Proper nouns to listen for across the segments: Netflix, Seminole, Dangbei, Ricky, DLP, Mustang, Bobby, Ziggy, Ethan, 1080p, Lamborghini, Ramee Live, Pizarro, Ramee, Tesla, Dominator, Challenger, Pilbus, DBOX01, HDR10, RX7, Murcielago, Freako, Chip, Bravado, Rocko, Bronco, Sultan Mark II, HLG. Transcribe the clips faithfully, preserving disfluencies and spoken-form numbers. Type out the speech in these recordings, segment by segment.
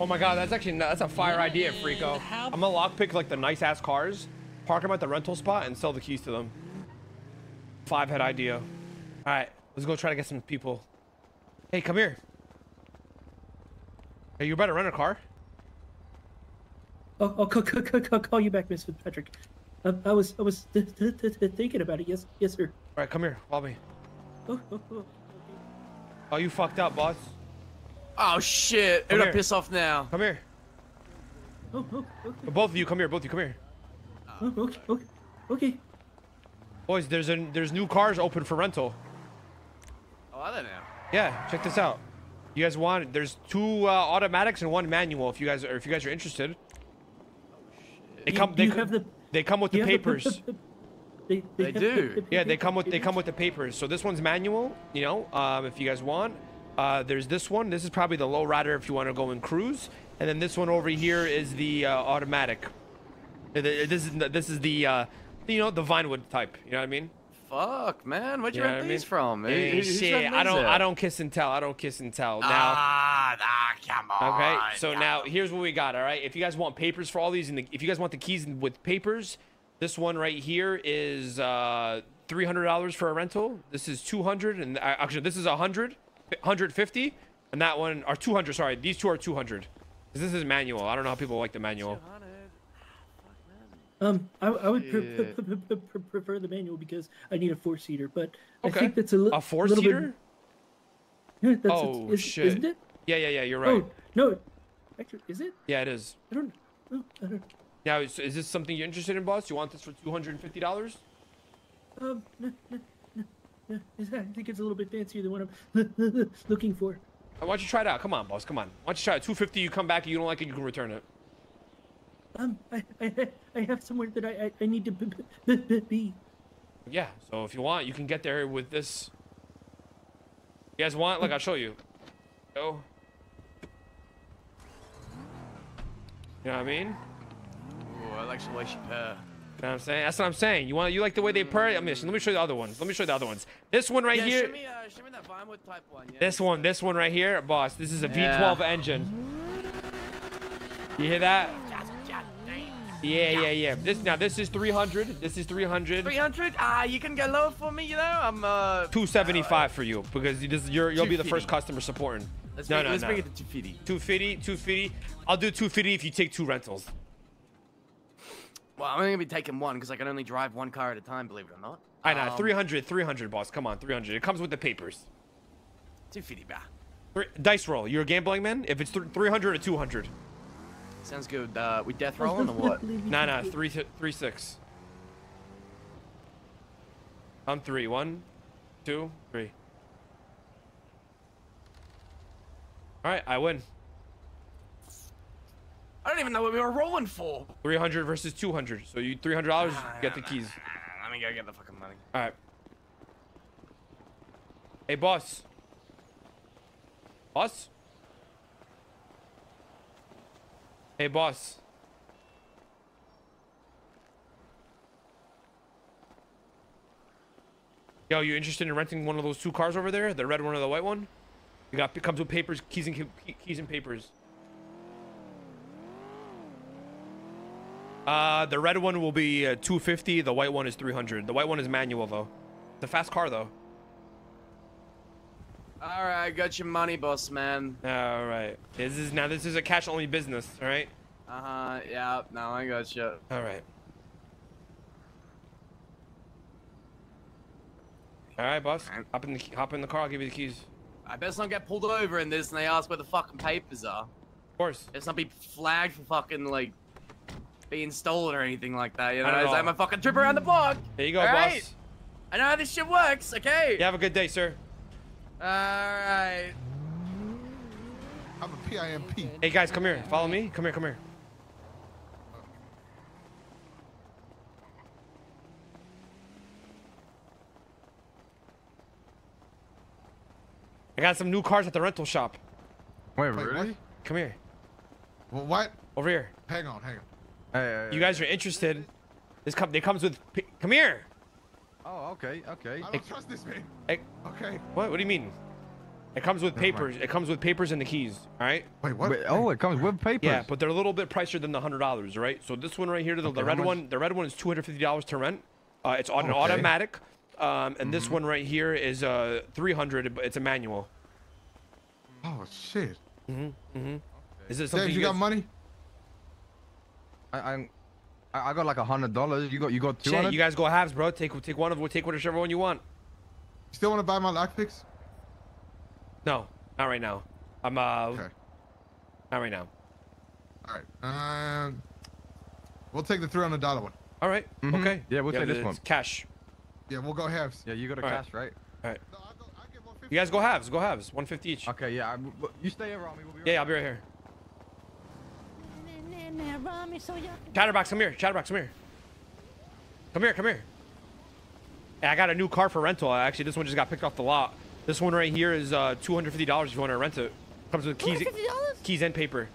Oh my God, that's actually that's a fire idea, Freako. I'm gonna lockpick like the nice ass cars, park them at the rental spot, and sell the keys to them. Five head idea. All right, let's go try to get some people. Hey, come here. Hey, you better rent a car. Oh, I'll call you back, Mister Patrick. I, I was I was th th th th thinking about it. Yes, yes, sir. All right, come here, Bobby. Oh, oh, oh. Oh, you fucked up, boss. Oh shit! I'm gonna piss off now. Come here. Oh, oh, okay. Both of you, come here. Both of you, come here. Oh, okay, okay, okay. Boys, there's a there's new cars open for rental. Oh, I don't know. Yeah, check this out. You guys want? There's two uh, automatics and one manual. If you guys are if you guys are interested. They come. They, the, they come with the papers. The, they, they, they do. The, the, yeah, they come with they come with the papers. So this one's manual. You know, um, if you guys want. Uh, there's this one. This is probably the low rider if you want to go and cruise, and then this one over here is the uh, automatic. This is this is the uh, you know the Vinewood type. You know what I mean? Fuck, man, where'd you rent these I mean? from? Hey, hey, shit, I don't, I don't kiss and tell. I don't kiss and tell. Now, ah, ah, come on. Okay, so now on. Here's what we got. All right, if you guys want papers for all these, and the, if you guys want the keys with papers, this one right here is uh, three hundred dollars for a rental. This is two hundred, and uh, actually this is a hundred. one hundred fifty, and that one are two hundred. Sorry, these two are two hundred. This is manual. I don't know how people like the manual. Um, I, I would pre pre pre pre prefer the manual because I need a four-seater, but okay. I think that's a, li a four-seater. Yeah, oh is, shit! Isn't it? Yeah, yeah, yeah. You're right. Oh, no, actually, is it? Yeah, it is. I don't. Oh, I don't. Now, is, is this something you're interested in, boss? You want this for two hundred fifty dollars? Um. No, no. I think it's a little bit fancier than what I'm looking for. Why don't you try it out? Come on, boss. Come on. Why don't you try it? two fifty. You come back. You don't like it. You can return it. Um, I, I, I have somewhere that I, I need to be. Yeah. So if you want, you can get there with this. You guys want? Like I'll show you. Go. You know what I mean? Oh, I like the way she purr. You know what I'm saying? That's what I'm saying. You want you like the way they purr? I mean, let me show you the other ones. Let me show you the other ones. This one right yeah, here. Show me, uh, show me that Vinewood type one. Yeah, this one, this one right here, boss. This is a yeah. V twelve engine. You hear that? Yeah, yeah, yeah. This now this is three hundred. This is three hundred. three hundred? Ah, uh, you can go low for me, you know. I'm uh. two seventy-five for you because this, you're you'll be the first customer supporting. Let's no, bring, no, let's no. bring it to two fifty. two fifty, two fifty. I'll do two fifty if you take two rentals. Well, I'm only gonna be taking one because I can only drive one car at a time, believe it or not. I know, um, three hundred, three hundred, boss. Come on, three hundred. It comes with the papers. two fifty, bah. Dice roll. You're a gambling man? If it's th three hundred or two hundred. Sounds good. Uh, we death rolling or what? Nah, nah, three, three, six. I'm three. One, two, three. All right, I win. I don't even know what we were rolling for. three hundred versus two hundred. So you three hundred dollars ah, get the keys. Let me go get the fucking money. All right. Hey, boss. Boss? Hey, boss. Yo, you interested in renting one of those two cars over there? The red one or the white one? You got, it comes with papers, keys and, keys and papers. Uh, the red one will be uh, two fifty. The white one is three hundred. The white one is manual, though. It's a fast car, though. All right, got your money, boss man. All right. This is now. This is a cash-only business, all right? Uh huh. Yeah. No, I got you. All right. All right, boss. Hop in the hop in the car. I'll give you the keys. I best not get pulled over in this, and they ask where the fucking papers are. Of course. Let's not be flagged for fucking like. Being stolen or anything like that, you know. It's like my fucking trip around the block. There you go, boss. Right? I know how this shit works. Okay. You have a good day, sir. All right. I'm a P I M P. Hey guys, come here. Follow me. Come here. Come here. I got some new cars at the rental shop. Wait, really? Come here. Well, what? Over here. Hang on. Hang on. Hey, you guys are interested. This company comes with. Come here. Oh, okay, okay. I don't trust this man. Hey. Okay. What? What do you mean? It comes with papers. It comes with papers and the keys. All right. Wait, what? Wait, oh, it comes with papers. Yeah, but they're a little bit pricier than the hundred dollars, right? So this one right here, the, okay, the red one, the red one is two hundred fifty dollars to rent. Uh, it's on okay. an automatic, um, and mm-hmm. this one right here is uh three hundred. It's a manual. Oh shit. Mhm. Mhm. Okay. Is it something? Dave, you, you got guys... money? I I'm, I got like a hundred dollars. You got you got two hundred. You guys go halves, bro. Take take one of we'll take whichever one you want. You still want to buy my lock picks? No, not right now. I'm uh, okay. Not right now. All right. Um, we'll take the three hundred dollar one. All right. Mm-hmm. Okay. Yeah, we'll yeah, take this one. Cash. Yeah, we'll go halves. Yeah, you got to all cash, right? Right? All right. No, I'll go, I'll get one fifty. You guys go halves. Go halves. One fifty each. Okay. Yeah. I'm, you stay here, Ramee. We'll be right yeah, here. I'll be right here. Chatterbox, come here. Chatterbox, come here. Come here. Come here. Hey, I got a new car for rental. Actually, this one just got picked off the lot. This one right here is uh, two hundred fifty dollars if you want to rent it. Comes with keys, keys and paper.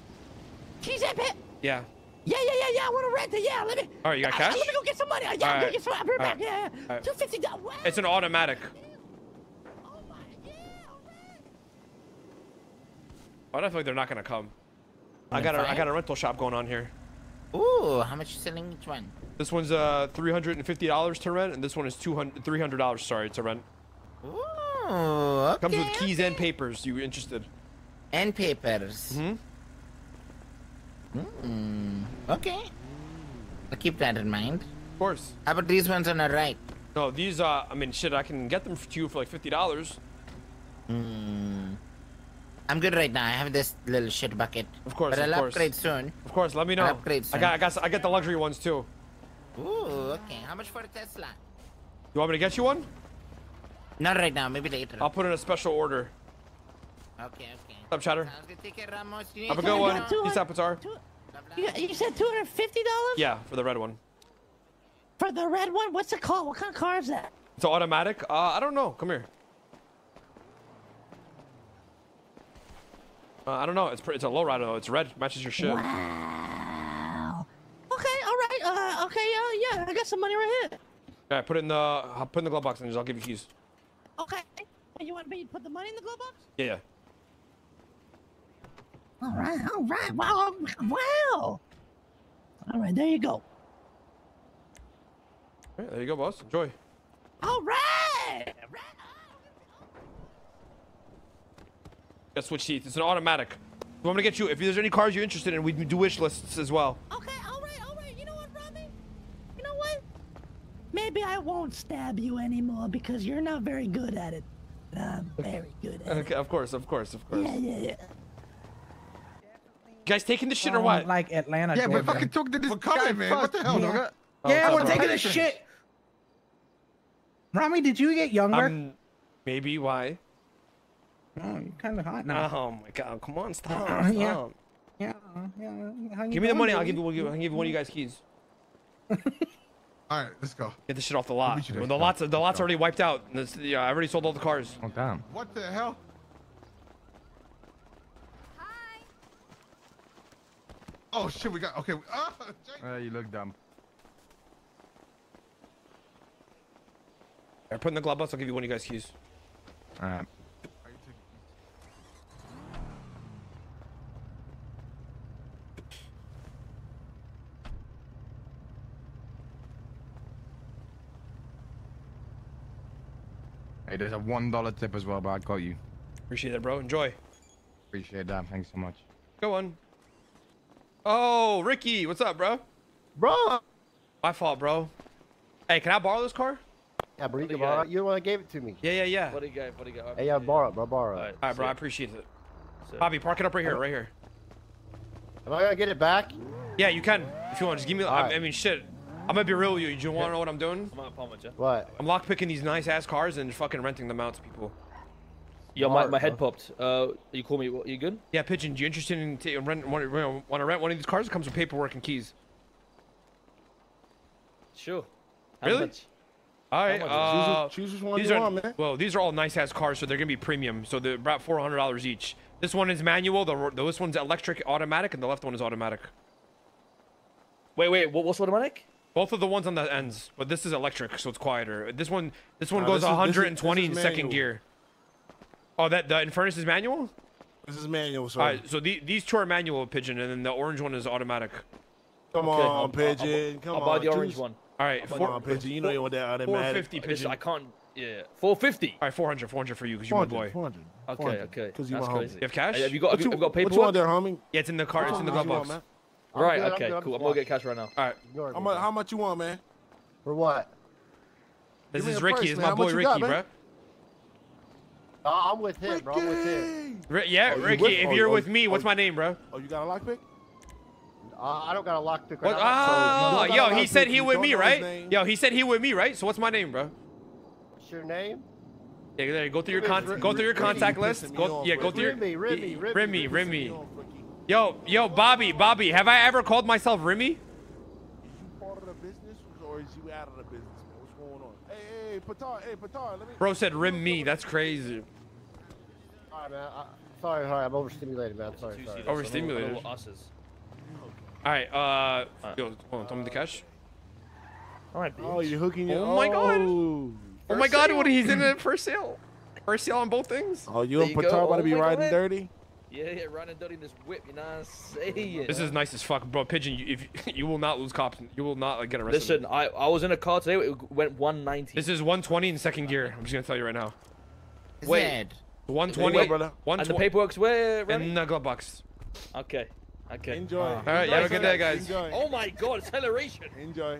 Keys and paper? Yeah. Yeah, yeah, yeah, yeah. I want to rent it. Yeah, let me. All right, you got I, cash? I, let me go get some money. Yeah, right. I'm going to get some money. I'll be right back. Yeah, yeah. Right. two hundred fifty dollars. Wow. It's an automatic. Oh, my. Yeah, all right. I don't feel like they're not going to come. I got, a, I got a rental shop going on here. Ooh, how much you selling each one? This one's uh, three hundred fifty dollars to rent, and this one is two hundred, three hundred dollars, sorry, to rent. Ooh. Oh, okay, comes with keys okay. and papers. You interested? And papers. Mm-hmm. Mm-hmm. Okay. I'll keep that in mind. Of course. How about these ones on the right? No, these, uh, I mean, shit, I can get them to you for like fifty dollars. Mm. I'm good right now. I have this little shit bucket. Of course, But I'll course. upgrade soon. Of course, let me know. I'll upgrade soon. I got, I, got, I got the luxury ones too. Ooh, okay. How much for a Tesla? You want me to get you one? Not right now, maybe later. I'll put in a special order. Okay, okay. What's up, Chatter? Have a good one. Peace out, Pizarro. You said two hundred fifty dollars? Yeah, for the red one. For the red one? What's the car? What kind of car is that? It's an automatic? Uh, I don't know. Come here. Uh, I don't know. It's it's a lowrider, though. It's red. Matches your shit. Wow. Okay, all right. Uh, okay, uh, yeah, I got some money right here. All right, put it in the, I'll put it in the glove box, and I'll give you keys. Okay. You want me to put the money in the glove box? Yeah, yeah. All right, all right. Wow, wow. All right, there you go. All right, there you go, boss. Enjoy. All right. Right on. Got switch seats. It's an automatic. I'm going to get you. If there's any cars you're interested in, we do wish lists as well. Okay, all right, all right. You know what, Ramee? You know what? Maybe I won't stab you anymore because you're not very good at it. I'm very good at okay, it. Okay, of course, of course, of course. Yeah, yeah, yeah. You guys taking the shit or what? Like Atlanta. Yeah, Georgia. But fucking talk to this guy, guy, man. Fuck. What the hell, yeah. dog? Oh, yeah, we're taking the shit. Ramee, did you get younger? Um, maybe. Why? Oh, you're kind of hot now. Oh my god! Come on, stop. stop. Yeah. Yeah. Yeah. How you give me the money. I'll give you. We'll give, I'll give one of you guys keys. All right, let's go. Get the shit off the lot. Well, the lots, the lot's already wiped out. This, yeah, I already sold all the cars. Oh damn! What the hell? Hi. Oh shit, we got okay. Oh, uh, you look dumb. I right, put in the glove box. I'll give you one of you guys keys. All right. Hey, there's a one dollar tip as well, but I got you. Appreciate that, bro. Enjoy. Appreciate that. Thanks so much. Go on. Oh, Ricky. What's up, bro? Bro. My fault, bro. Hey, can I borrow this car? Yeah, bro. You can borrow it. You're the one that gave it to me. Yeah, yeah, yeah. What do you got? What do you got? Hey, yeah, borrow it, bro. Borrow it. All right, All right bro. I appreciate it. So, Bobby, park it up right here. Right here. Am I going to get it back? Yeah, you can. If you want, just give me... I, right. I mean, shit. I'm gonna be real with you. Do you want to know what I'm doing? What? I'm lockpicking these nice ass cars and fucking renting them out to people. Yo, my, my head popped. Uh, you call me. You good? Yeah, Pigeon. You interested in t rent? Want to rent one of these cars? It comes with paperwork and keys. Sure. How really? Much? All right. Uh, choose which one you are, want, man. Well, these are all nice ass cars, so they're gonna be premium. So they're about four hundred dollars each. This one is manual. The this one's electric, automatic, and the left one is automatic. Wait, wait. What, what's automatic? Both of the ones on the ends, but this is electric, so it's quieter. This one, this one nah, goes this is, one hundred twenty this is, this is in manual. Second gear. Oh, that the Infernus is manual? This is manual, sorry. Alright, so the, these two are manual, Pigeon, and then the orange one is automatic. Come okay, on, I'll, Pigeon. I'll, Come I'll on. I'll buy the orange one. Alright, four, on, Pigeon. You know you want that automatic. four fifty, Pigeon. I can't. Yeah. four fifty. Alright, four hundred. four hundred for you because you're my boy. four hundred. Okay, four hundred, okay. Because you're my homie. You have cash? Hey, have you got, have you, you, have got paperwork? What you want there, homie? Yeah, it's in the car. It's in the glove box. Want, right, good, okay, I'm good, I'm cool. I'm going to get cash right now. Alright. How much, how much you want, man? For what? This is Ricky. It's my boy Ricky, bro. I'm with him, bro. I'm with him. Yeah, Ricky, if you're with me, what's my name, bro? Oh, you got a lockpick? Uh, I don't got a lockpick right now. Oh, so yo, he said he with me, right? Yo, he said he with me, right? So what's my name, bro? What's your name? Yeah, there. Go through your contact. Go through your contact list. Go, yeah, go through your. Remy, Remy, Remy. Yo, yo, Bobby, Bobby. Have I ever called myself Remy? Is you part of the business or is you out of the business? What's going on? Hey, hey, Patar, hey, Patar. Bro said Remy. That's crazy. All right, man. Sorry, sorry. I'm overstimulated, man. Sorry, sorry. Overstimulated. Alright, uh, right. Yo, hold on, tell me the cash. Alright, oh, you're hooking it. Oh, oh my god. Oh first my god, sale. What he's in it for sale. First sale on both things. Oh, you there and Patar about to be riding god. dirty? Yeah, yeah, riding dirty in this whip, you know what I'm saying? This is nice as fuck, bro. Pigeon, you, if, you will not lose cops. You will not like, get arrested. Listen, I, I was in a car today, it went one ninety. This is one twenty in second gear. I'm just gonna tell you right now. Wait. Zed. one twenty, wait, brother. one twenty. And the paperwork's where, right? In the glove box. Okay. Okay. Enjoy. Uh, Alright, yeah, have a good day, guys. Enjoy. Oh my god, acceleration. Enjoy.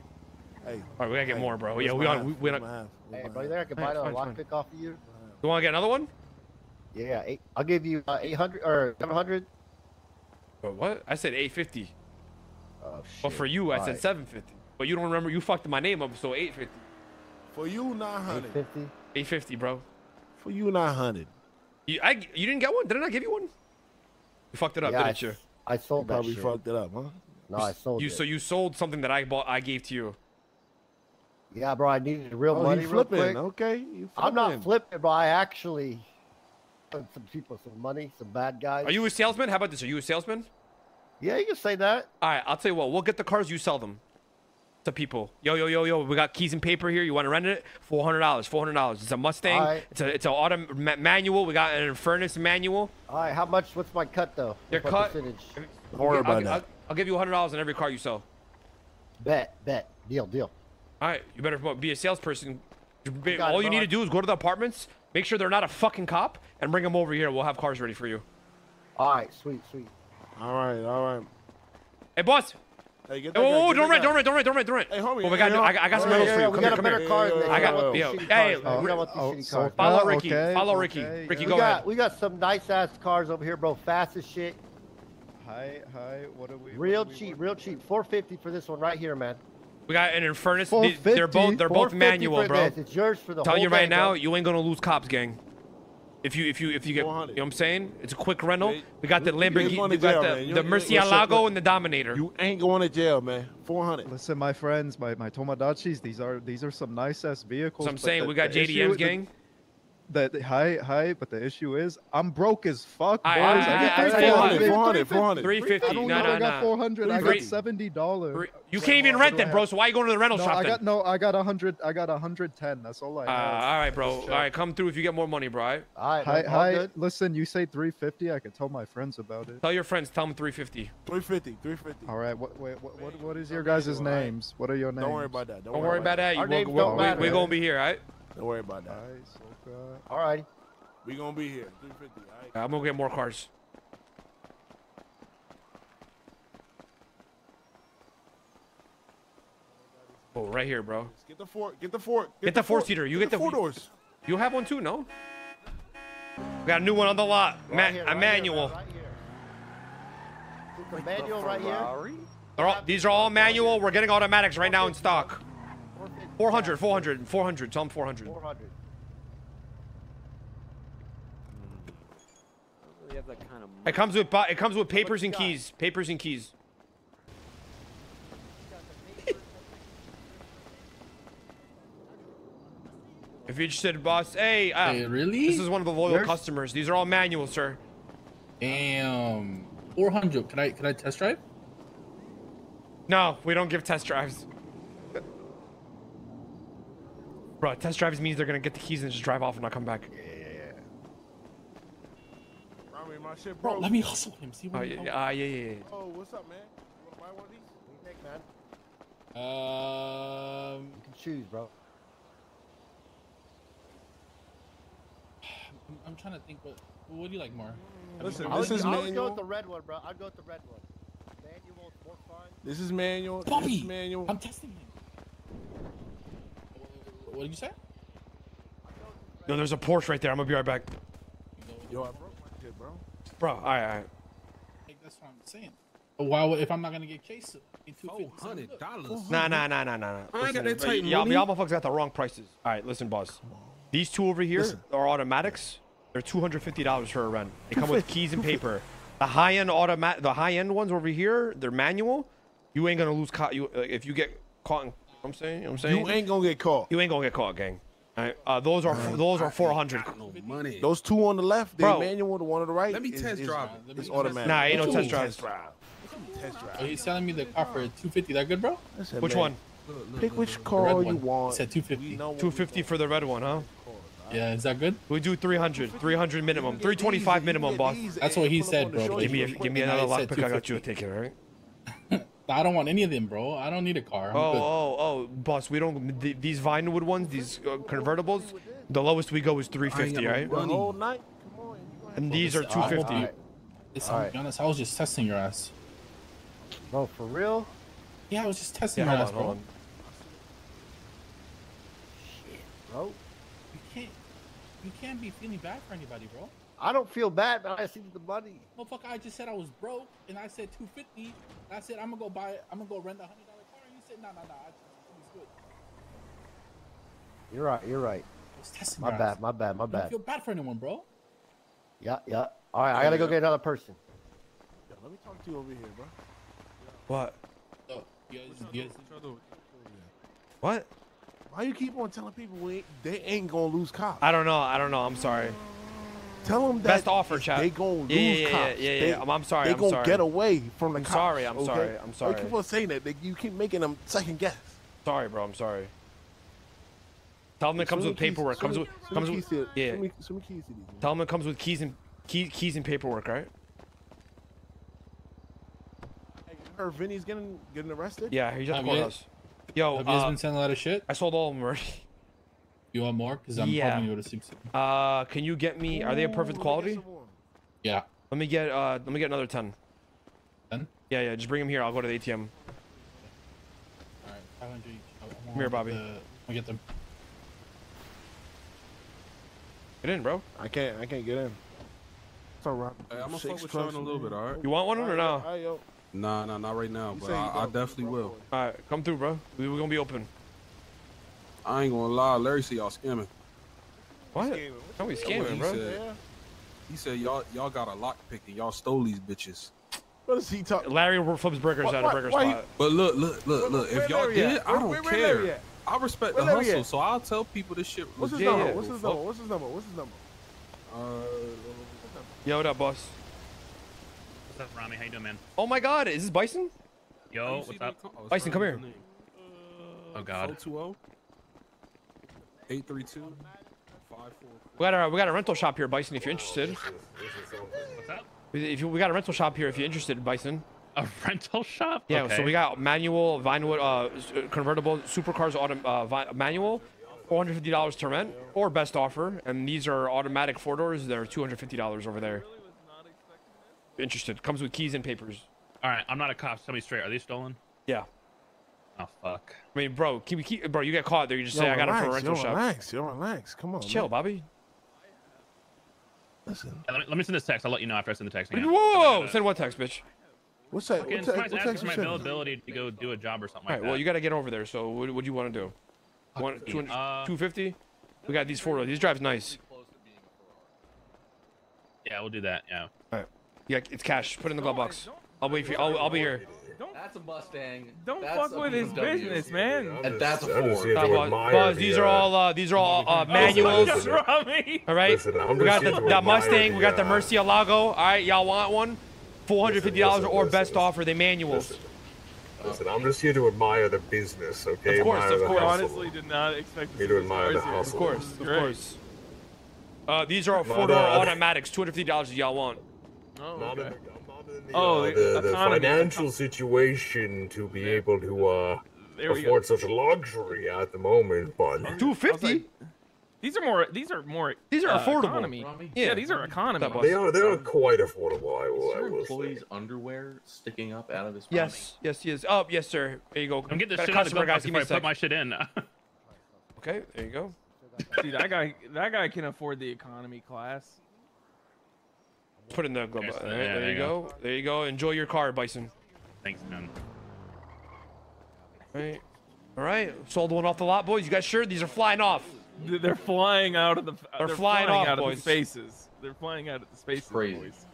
Hey. Alright, we gotta get hey, more, bro. Yeah, we on. We, we on. Have, hey, bro, you think I can buy a lock pick off of you? You wanna get another one? Yeah, eight, I'll give you uh, eight hundred or seven hundred. But what? I said eight fifty. Oh, shit. But for you, I All said right. seven fifty. But you don't remember, you fucked my name up, so eight fifty. For you, nine hundred. eight fifty? eight fifty, bro. For you, nine hundred. You, I, you didn't get one? Didn't I give you one? You fucked it up, yeah, didn't I, you? I sold you that probably shit. Fucked it up, huh? No, I sold you, it. So you sold something that I bought, I gave to you. Yeah, bro, I needed real oh, money. You flipping, real quick. Okay? You flipping. I'm not flipping, but I actually got some people some money, some bad guys. Are you a salesman? How about this? Are you a salesman? Yeah, you can say that. All right, I'll tell you what. We'll get the cars. You sell them to people. Yo, yo, yo, yo. We got keys and paper here. You want to rent it? Four hundred dollars. Four hundred dollars. It's a Mustang. Right. It's a it's an auto ma manual. We got an Infernus manual. All right. How much? What's my cut though? Your what's cut. Percentage? Don't worry about that. I'll, I'll give you a hundred dollars on every car you sell. Bet, bet, deal, deal. All right. You better be a salesperson. You All you need to do is go to the apartments, make sure they're not a fucking cop, and bring them over here. We'll have cars ready for you. All right. Sweet, sweet. All right. All right. Hey, boss. Hey, get that oh, guy, get don't that rent, guy. don't rent, don't rent, don't rent, don't rent. Hey, homie. Oh, we got, hey, I, I got some medals hey, for you. Come here, come here. I got, yo, hey, follow oh, Ricky, okay, follow okay, Ricky. Okay, Ricky, yeah. go we got, ahead. We got some nice ass cars over here, bro. Fast as shit. Hi, hi. What are we? Real are cheap, we real cheap. four fifty for this one right here, man. We got an Infernus. They're both, they're both manual, bro. It's yours for the whole Telling you right now, you ain't gonna lose cops, gang. If you, if you, if you get, you know what I'm saying? It's a quick rental. We got the Lamborghini, we got the, the Murcielago and the Dominator. You ain't going to jail, man. four hundred. Listen, my friends, my, my Tomadachis, these are, these are some nice ass vehicles. So I'm saying the, we got J D M's gang. The, the, hi, hi, but the issue is I'm broke as fuck, boys. I got four hundred, four hundred, four hundred. three fifty, no, no, no. I got four hundred, I got seventy dollars. You can't even rent them, bro, so why you going to the rental shop then? No, I got one hundred, I got one hundred ten, that's all I have. All right, bro, all right, come through if you get more money, bro, all right? All right, hi, listen, you say three fifty, I can tell my friends about it. Tell your friends, tell them three fifty. three fifty, three fifty. All right, what, wait, what, what, what is your guys' names? What are your names? Don't worry about that. Don't worry about that, we're going to be here, all right? Don't worry about that. All right, we gonna be here. three fifty. All right. I'm gonna get more cars. Oh, right here, bro. Get the four. Get the four. Get, get the, the four seater. You get, get the, the four doors. You have one too, no? We got a new one on the lot. Right Ma here, a right manual. Here, right here. The manual right here. They're all, these are all manual. We're getting automatics right now in stock. four hundred, four hundred, four hundred. Tell them four hundred. four hundred. That kind of it comes with it comes with papers and keys, papers and keys. If you just said, boss, hey, uh, hey, really? This is one of the loyal Where's... customers. These are all manual, sir. Damn, four hundred. Can I can I test drive? No, we don't give test drives. Bro, test drives means they're gonna get the keys and just drive off and not come back. Yeah. I mean, my shit broke. Bro, let me hustle him. See what? Oh yeah, yeah, yeah, yeah. Oh, what's up, man? You wanna buy one of these? What do you think, man? Um, you can choose, bro. I'm, I'm trying to think. What What do you like more? Listen, I mean, this is manual. I would go with the red one, bro. I'd go with the red one. Manual, more fun. This is manual. Bobby, this is manual. I'm testing him. What did you say? Yo, there's a Porsche right there. I'm gonna be right back. Yo, I broke my shit, bro. Bro, all right, all right. Like, that's what I'm saying. Wow, if I'm not gonna get chased, four hundred dollars. Nah, nah, nah, nah, nah, nah. I gotta tell you, y'all motherfuckers got the wrong prices. All right, listen, boss. These two over here listen. are automatics. They're two hundred fifty dollars for a rent. They come with keys and paper. The high-end automat, the high-end ones over here, they're manual. You ain't gonna lose caught. You like, if you get caught. In, I'm saying, I'm saying. You ain't gonna get caught. You ain't gonna get caught, gang. All right. Uh, those are Man, those are four hundred. No money. Those two on the left, the manual, the one on the right. Let me is, test is, drive. Is, it's automatic. Nah, ain't no test drive. Test drive. Test drive. Oh, he's selling me the car for two fifty. That good, bro? Said, which man. one? Pick which car you one. want. Said two fifty. two fifty for the red one, huh? Yeah, is that good? We do three hundred, three hundred minimum, three twenty-five minimum, boss. That's what he said, bro. Give me, a, give me another lockpick. I got you a ticket, all right? I don't want any of them, bro. I don't need a car. I'm oh, good. oh, oh, boss. We don't. Th these Vinewood ones, these uh, convertibles. The lowest we go is three fifty, right? All night. Come on, and these are two fifty. All right. Listen, all right. To be honest, I was just testing your ass. Bro, for real? Yeah, I was just testing yeah, your ass, on, bro. On. Shit, bro. You can't. You can't be feeling bad for anybody, bro. I don't feel bad, but I see the money. No, fuck, I just said I was broke, and I said two fifty. And I said, I'm gonna go buy, I'm gonna go rent a hundred dollar car. And you said, no, no, no, it's good. You're right, you're right. I was testing my bad, my bad, my bad. I don't feel bad for anyone, bro. Yeah, yeah. All right, I gotta go get another person. Yo, let me talk to you over here, bro. What? Oh, you guys, you guys, what? Why you keep on telling people we ain't, they ain't gonna lose cops? I don't know, I don't know, I'm sorry. Tell them that best offer, chat. They gonna lose yeah, yeah, cops. Yeah, yeah, yeah. They, I'm, I'm sorry. They I'm gonna sorry. get away from the I'm cops. Sorry, I'm okay? sorry. I'm sorry. You keep on saying that. They, you keep making them second guess. Sorry, bro. I'm sorry. Tell them it comes with paperwork. Comes with comes with yeah. Tell them it comes with keys and keys keys and paperwork, right? Hey, you heard Vinny's getting getting arrested? Yeah, he just called us. Yo, have you guys uh, been sending a lot of shit? I sold all of them already. You want more? Because I'm yeah. probably going to six. Uh, can you get me? Are they a perfect quality? Yeah. Let me get. Uh, let me get another ten. Ten? Yeah, yeah. Just bring them here. I'll go to the A T M. All right. Five hundred. Come here, Bobby. The, I'll get them. Get in, bro. I can't. I can't get in. It's alright. Hey, I'm gonna fuck with you in a little bit. All right. You want one or no? Right, nah, nah, not right now. You but I, I definitely bro. will. All right, come through, bro. We, we're gonna be open. I ain't gonna lie, Larry see y'all scamming. What? Don't be scamming, bro. Said, he said y'all y'all got a lock pick and y'all stole these bitches. What is he talking? Larry flips burgers what, out of burger spot. But look, look, look, look. If y'all did, I don't where, where care. Where I respect where the hustle, so I'll tell people this shit. What's his number? What's his number? What's his number? What's his number? Uh, yo, what up, boss? What's up, Ramee? How you doing, man? Oh my God, is this Bison? Yo, what's up? Oh, Bison, come here. Uh, oh God. eight three two. We got a we got a rental shop here, Bison. If you're interested. What's up? If you, we got a rental shop here, if you're interested, Bison. A rental shop? Yeah. Okay. So we got manual, Vinewood, uh, convertible, supercars, auto, uh, manual, four hundred fifty dollars to rent, or best offer. And these are automatic four doors. They're two hundred fifty dollars over there. Interested? Comes with keys and papers. All right. I'm not a cop. Tell me straight. Are they stolen? Yeah. Oh fuck! I mean, bro, keep, keep, bro, you got caught there. You just yo, say relax, I got it for a rental yo, shop. Relax, yo, relax. Come on, just chill, man. Bobby. Listen. Yeah, let, me, let me send this text. I'll let you know after I send the text. Whoa! whoa. Send what text, bitch? What's that? What, te what text? My availability to go do a job or something. All right. Like that. Well, you got to get over there. So, what, what do you want to do? two fifty. We got these four. These drives nice. Yeah, we'll do that. Yeah. All right. Yeah, it's cash. Put it in the glove box. I'll wait for you. I'll, I'll be here. Don't, that's a Mustang. Don't that's fuck with his business, man. And that's a Ford. Buzz, these are all uh, these are all uh, manuals. All right, listen, we got the, the Mustang. The, uh, we got the Murcielago. All right, y'all want one? Four hundred fifty dollars or listen, best listen, offer. They manuals. Listen, listen, I'm just here to admire the business, okay? Of course, admire of course. Honestly, did not expect to, to admire the hustle. Of course, of course. Uh, these are all four-door automatics. Two hundred fifty dollars. Y'all want? Oh, not okay. in the, not in the, oh, uh, the, the financial situation to be yeah. able to uh, afford such luxury at the moment, but two fifty. These are more. These are more. These are uh, affordable. Economy. Yeah, yeah, these are economy. They are. They are quite affordable. I will. Is your I will employee's say. underwear sticking up out of his? Yes. Money? Yes. Yes. Oh, yes, sir. There you go. I'm getting this shit out of the guys. Before I put my shit in. Okay. There you go. See, that guy. That guy can afford the economy class. Put in the glove. Right, yeah, there, there you go. go. There you go. Enjoy your car, Bison. Thanks, man. All right. All right. Sold one off the lot, boys. You guys sure? These are flying off. They're flying out of the. They're, they're flying, flying off, out boys. of the spaces. They're flying out of the spaces. Crazy. Boys.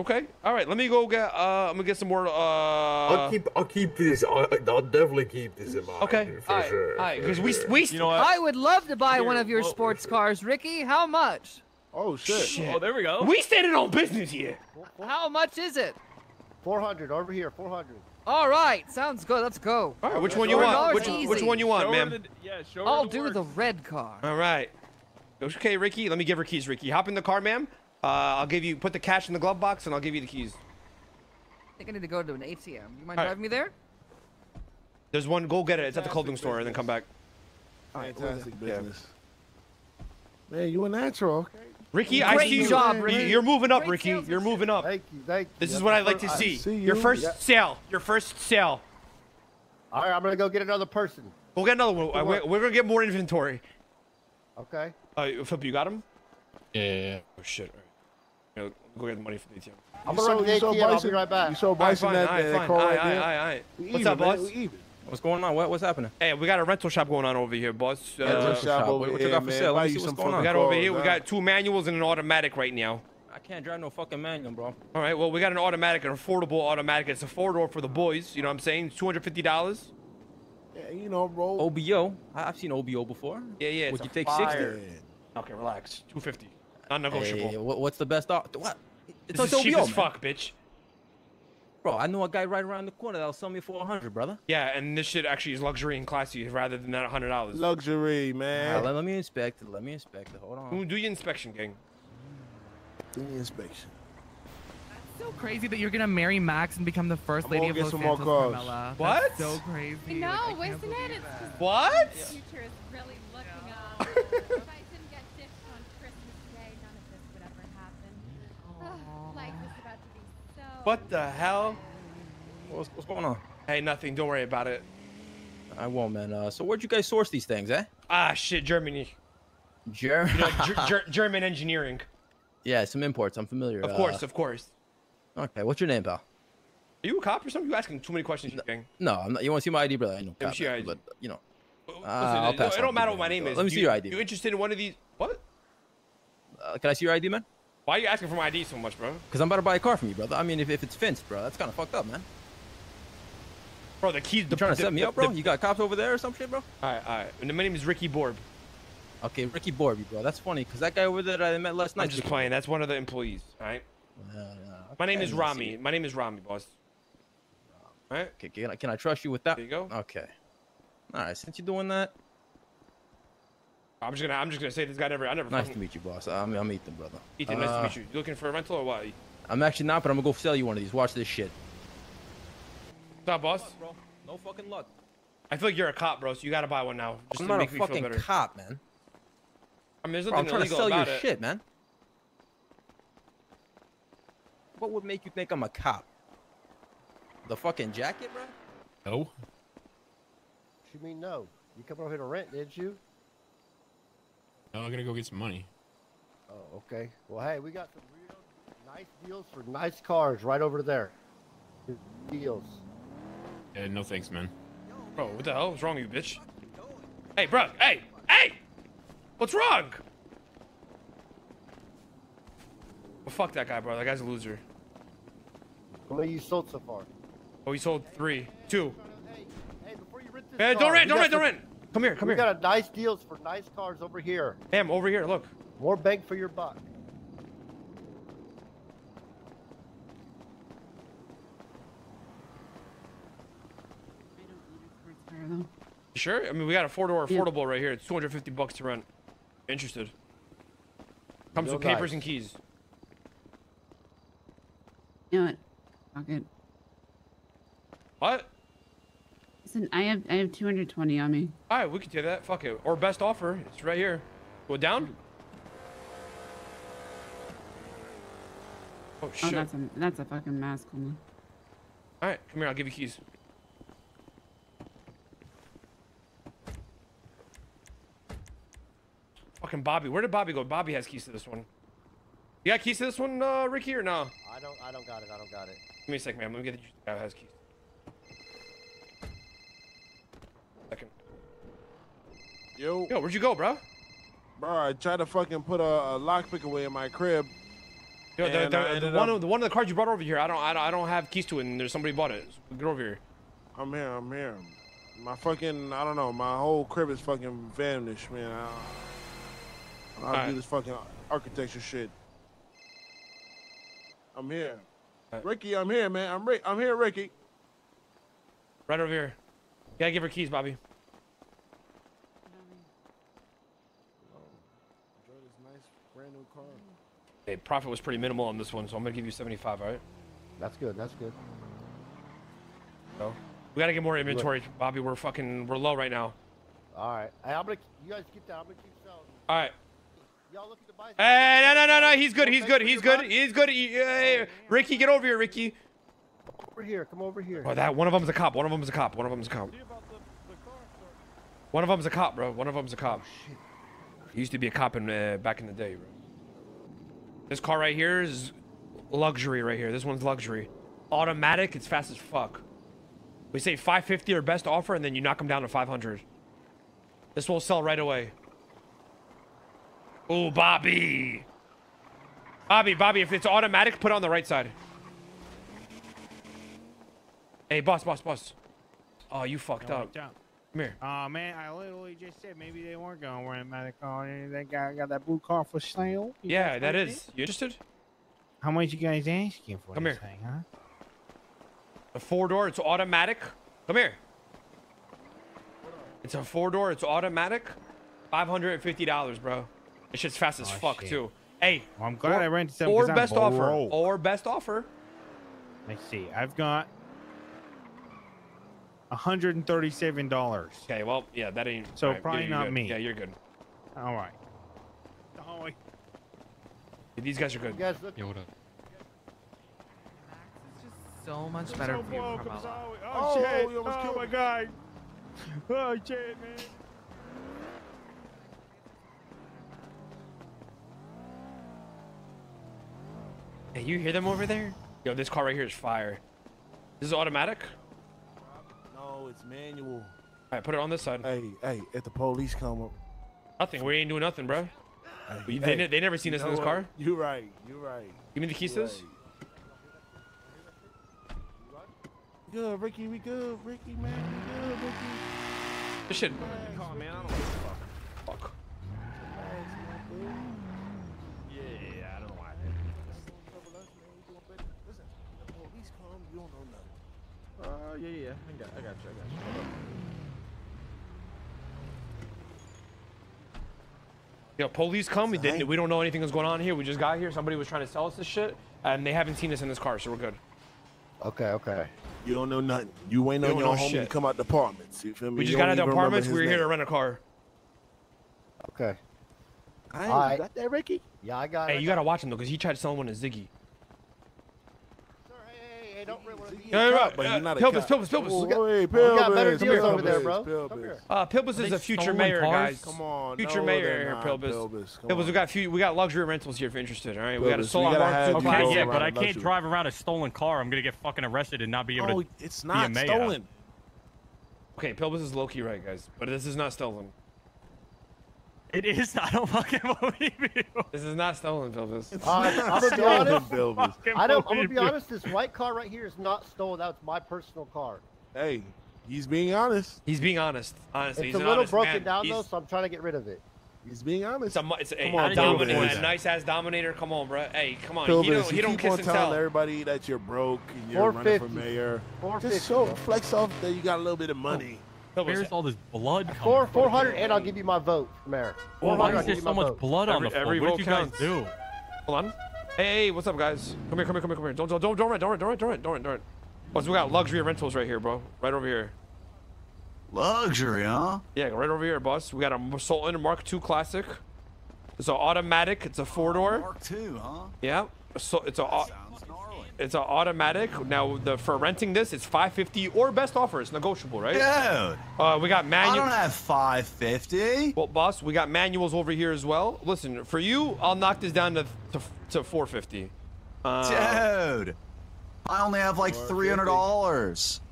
Okay. All right. Let me go get. Uh, I'm gonna get some more. Uh... I'll keep. I'll keep this. I'll, I'll definitely keep this in mind. Okay. For I, sure. Because we we. You know what? I would love to buy Here, one of your oh, sports cars, Ricky. How much? Oh shit. shit! Oh, there we go. We standing on business here. How much is it? Four hundred over here. Four hundred. All right, sounds good. Let's go. All right, which one you want? Which, which one you want, ma'am? Yeah, show her. I'll do the red car. All right. Okay, Ricky. Let me give her keys, Ricky. Hop in the car, ma'am. Uh, I'll give you put the cash in the glove box, and I'll give you the keys. I think I need to go to an A T M. You mind right. driving me there? There's one. Go get it. It's Fantastic at the clothing store, business. and then come back. All right. Fantastic business. Yeah. Man, you a natural. Okay. Ricky, Great I see job, you. Ricky. You're moving up, Great Ricky. Sales. You're moving up. Thank you, thank you. This yeah, is what I like to see. see you. Your first yeah. sale. Your first sale. All right, I'm going to go get another person. We'll get another one. We're, we're going to get more inventory. Okay. Uh, Flip, you got him? Yeah, yeah, yeah. Oh, shit. All right. Go get the money from the A T M. I'm going to run the A T M. Bison, I'll be right back. You saw Bison all right, fine, that, all right, uh, all right, right all right, all right. What's even, up, man? boss? Even. What's going on? What, what's happening? Hey, we got a rental shop going on over here, boss. Uh, rental shop over what, what you got for man, sale? Let me see what's going on. We got over here, we got two manuals and an automatic right now. I can't drive no fucking manual, bro. All right, well, we got an automatic, an affordable automatic. It's a four-door for the boys, you know what I'm saying? two hundred fifty dollars. Yeah, you know, bro. O B O. I've seen O B O before. Yeah, yeah, Would you take fire. sixty? Okay, relax. two fifty. Non-negotiable. Hey, what's the best? What? It's this is cheap as fuck, bitch. Bro, I know a guy right around the corner that'll sell me for one hundred, brother. Yeah, and this shit actually is luxury and classy rather than that one hundred dollars. Luxury, man. All right, let me inspect it. Let me inspect it. Hold on. Do your inspection, gang. Do your inspection. That's so crazy that you're going to marry Max and become the first I'm lady of Los Angeles, Carmella. What? That's so crazy. I know, like, isn't it? It's what? The future is really looking up. If I didn't get ditched on Christmas Day, none of this would ever happen. Oh, life is about to be. What the hell? What's, what's going on? Hey, nothing. Don't worry about it. I won't, man. Uh, so where'd you guys source these things, eh? Ah, shit, Germany. Ger you know, ger ger German engineering. Yeah, some imports. I'm familiar. Of course, uh, of course. Okay, what's your name, pal? Are you a cop or something? You asking too many questions, no, gang. No, I'm not. You want to see my I D, brother? I know. Cop, your I D. But you know, uh, Listen, I'll pass it don't matter what my name is. Let me you, see your I D. You interested in one of these? What? Uh, can I see your I D, man? Why are you asking for my I D so much, bro? Because I'm about to buy a car from you, brother. I mean, if, if it's fenced, bro, that's kind of fucked up, man. Bro, the keys... You trying to the, set me the, up, bro? The, you got cops over there or some shit, bro? All right, all right. And my name is Ricky Borb. Okay, Ricky Borb, bro. That's funny, because that guy over there that I met last night... I'm just playing. That's one of the employees, all right? Uh, okay. My name is Ramee. My name is Ramee, boss. All right? Okay, can I, can I trust you with that? There you go. Okay. All right, since you're doing that... I'm just gonna. I'm just gonna say this guy never. I never. Nice fucking... to meet you, boss. I'm. I'm Ethan, brother. Ethan, nice uh, to meet you. You looking for a rental or what? I'm actually not, but I'm gonna go sell you one of these. Watch this shit. What's up, boss? Luck, bro. No fucking luck. I feel like you're a cop, bro. So you gotta buy one now. Just I'm to not make a fucking cop, man. I mean, there's nothing bro, I'm illegal about it. I'm trying to sell your it. shit, man. What would make you think I'm a cop? The fucking jacket, bro? No. What you mean no? You come over here to rent, didn't you? No, I'm gonna go get some money. Oh, okay. Well, hey, we got some real nice deals for nice cars right over there. Deals. Yeah, no thanks, man. Bro, what the hell is wrong with you, bitch? Hey, bro. Hey, hey. What's wrong? Well, fuck that guy, bro. That guy's a loser. How many you sold so far? Oh, he sold three, two. Hey, hey before you rent this hey, car, don't rent, don't rent, don't rent. Come here, come we here. We got a nice deals for nice cars over here. Damn, over here, look. More bang for your buck. I don't need a sports car though. You sure? I mean, we got a four-door affordable yeah. right here. It's two hundred fifty bucks to rent. Interested? Comes no with guys. papers and keys. know it. Fuck it. What? Listen, I have I have two hundred twenty on me. All right, we can do that. Fuck it. Or best offer. It's right here. Go down. Oh shit. Oh, that's a that's a fucking mask. Hold on. All right, come here. I'll give you keys. Fucking Bobby. Where did Bobby go? Bobby has keys to this one. You got keys to this one, uh, Ricky, or no? I don't. I don't got it. I don't got it. Give me a second, man. Let me get the guy who has keys. Second. Yo. Yo, where'd you go, bro? Bro, I tried to fucking put a, a lockpick away in my crib. Yo, the, the, the, one of, the one of the cards you brought over here, I don't, I don't, I don't have keys to it, and there's somebody bought it. So get over here. I'm here. I'm here. My fucking, I don't know. My whole crib is fucking vanished, man. I don't, I'll All do right. this fucking architecture shit. I'm here. Right. Ricky, I'm here, man. I'm Rick. I'm here, Ricky. Right over here. You gotta give her keys, Bobby. Oh. Enjoy this nice brand new car. Hey, profit was pretty minimal on this one, so I'm gonna give you seventy-five, all right? That's good, that's good. So, we gotta get more inventory, Look. Bobby. We're fucking, we're low right now. All right. Hey, I'm gonna, you guys get that, I'm gonna keep selling. All right. Y'all look at the bison. Hey, no, no, no, no, he's good, he's good, he's good, he's good. He's good. Hey, Ricky, get over here, Ricky. Over here, come over here. Oh, that, one of them's a cop, one of them's a cop, one of them's a cop. One of them's a cop, bro, one of them's a cop. He used to be a cop in, uh, back in the day, bro. This car right here is luxury right here. This one's luxury. Automatic, it's fast as fuck. We say five fifty or best offer, and then you knock them down to five hundred. This will sell right away. Oh, Bobby. Bobby, Bobby, if it's automatic, put it on the right side. Hey, boss, boss, boss. Oh, you fucked up. up. Come here. Oh, man, I literally just said maybe they weren't going automatic on. That guy got that blue car for sale. You yeah, that is. It? You interested? How much you guys asking for Come this here. thing, huh? A four-door, it's automatic. Come here. It's a four-door, it's automatic. five hundred fifty dollars, bro. That shit's fast as oh, fuck shit. too. Hey, well, I'm glad or, I rented something. Or best I'm offer. Broke. Or best offer. Let's see. I've got one hundred thirty-seven dollars. Okay, well, yeah, that ain't. So right, probably not good. me. Yeah, you're good. All right. Oh, I... These guys are good. You guys look... Yo, what up? It's just so much it's better. So for you oh, oh shit! Oh, oh my god! Oh shit, man! Hey, you hear them over there? Yo, this car right here is fire. This is automatic? No, it's manual. All right, put it on this side. Hey, hey, if the police come up. Nothing, we ain't doing nothing, bro. Hey, they, hey, they never seen us in this what? car. You're right, you're right. Give me the keys to this. Right. Good, Ricky, we good. Ricky, man, we good, Ricky. This shit. Oh, man, I don't give a fuck. Fuck. Uh, yeah, yeah, yeah. I got, I got you, I got you. Hold on. You know, police come. We didn't. We don't know anything that's going on here. We just got here. Somebody was trying to sell us this shit, and they haven't seen us in this car, so we're good. Okay, okay. You don't know nothing. You ain't on your homie to come out the apartments. You feel me? We just got out the apartments. We were here to rent a car. Okay. I All right. Got that, Ricky? Yeah, I got it. Hey, you gotta watch him though, cause he tried to sell one to Ziggy. They don't really want to be yeah, a cop, but yeah, you're not Pilbus, a cop. Pilbus, Pilbus, Pilbus. We got, hey, Pilbus, we got better deals over there, bro. Pilbus, Come here. Uh, Pilbus is a future mayor, cars? guys. Come on, future no, mayor not, Pilbus. Pilbus, Pilbus we got few, we got luxury rentals here if you're interested. All right, Pilbus, we got a stolen car. Okay, yeah, but I can't luxury. drive around a stolen car. I'm gonna get fucking arrested and not be able to. Oh, it's not be a mayor. stolen. Okay, Pilbus is low key right, guys, but this is not stolen. It is. I don't fucking believe you. This is not stolen, Pilbus. Uh, I'm gonna be honest. Pilbus. I don't. I'm gonna be honest. This white car right here is not stolen. That's my personal car. Hey, he's being honest. He's being honest. Honestly, it's he's a little broken man. down he's... though, so I'm trying to get rid of it. He's being honest. It's a, it's a, come on, Dominator. Nice ass Dominator. Come on, bro. Hey, come on. Pilbus, he don't, he you don't keep kiss on and tell everybody that you're broke and you're running for mayor. Just show flex off that you got a little bit of money. Oh. Where's all this blood? Four, four hundred, and I'll give you my vote, Mayor. Why is there so much blood on the floor? What did you guys do? Hold on. Hey, what's up, guys? Come here, come here, come here, come here. Don't, don't, don't, don't run, don't run, don't run, don't run, don't run. Oh, so we got luxury rentals right here, bro. Right over here. Luxury, huh? Yeah, right over here, boss. We got a Sultan Mark two Classic. It's an automatic. It's a four-door. Mark two, huh? Yeah. So it's a. That sounds gnarly. It's an automatic. Now, the for renting this, it's five fifty or best offer. It's negotiable, right? Dude. Uh, we got manual. I don't have five fifty. Well, boss, we got manuals over here as well. Listen, for you, I'll knock this down to to, to four fifty. Uh, Dude. I only have like three hundred dollars.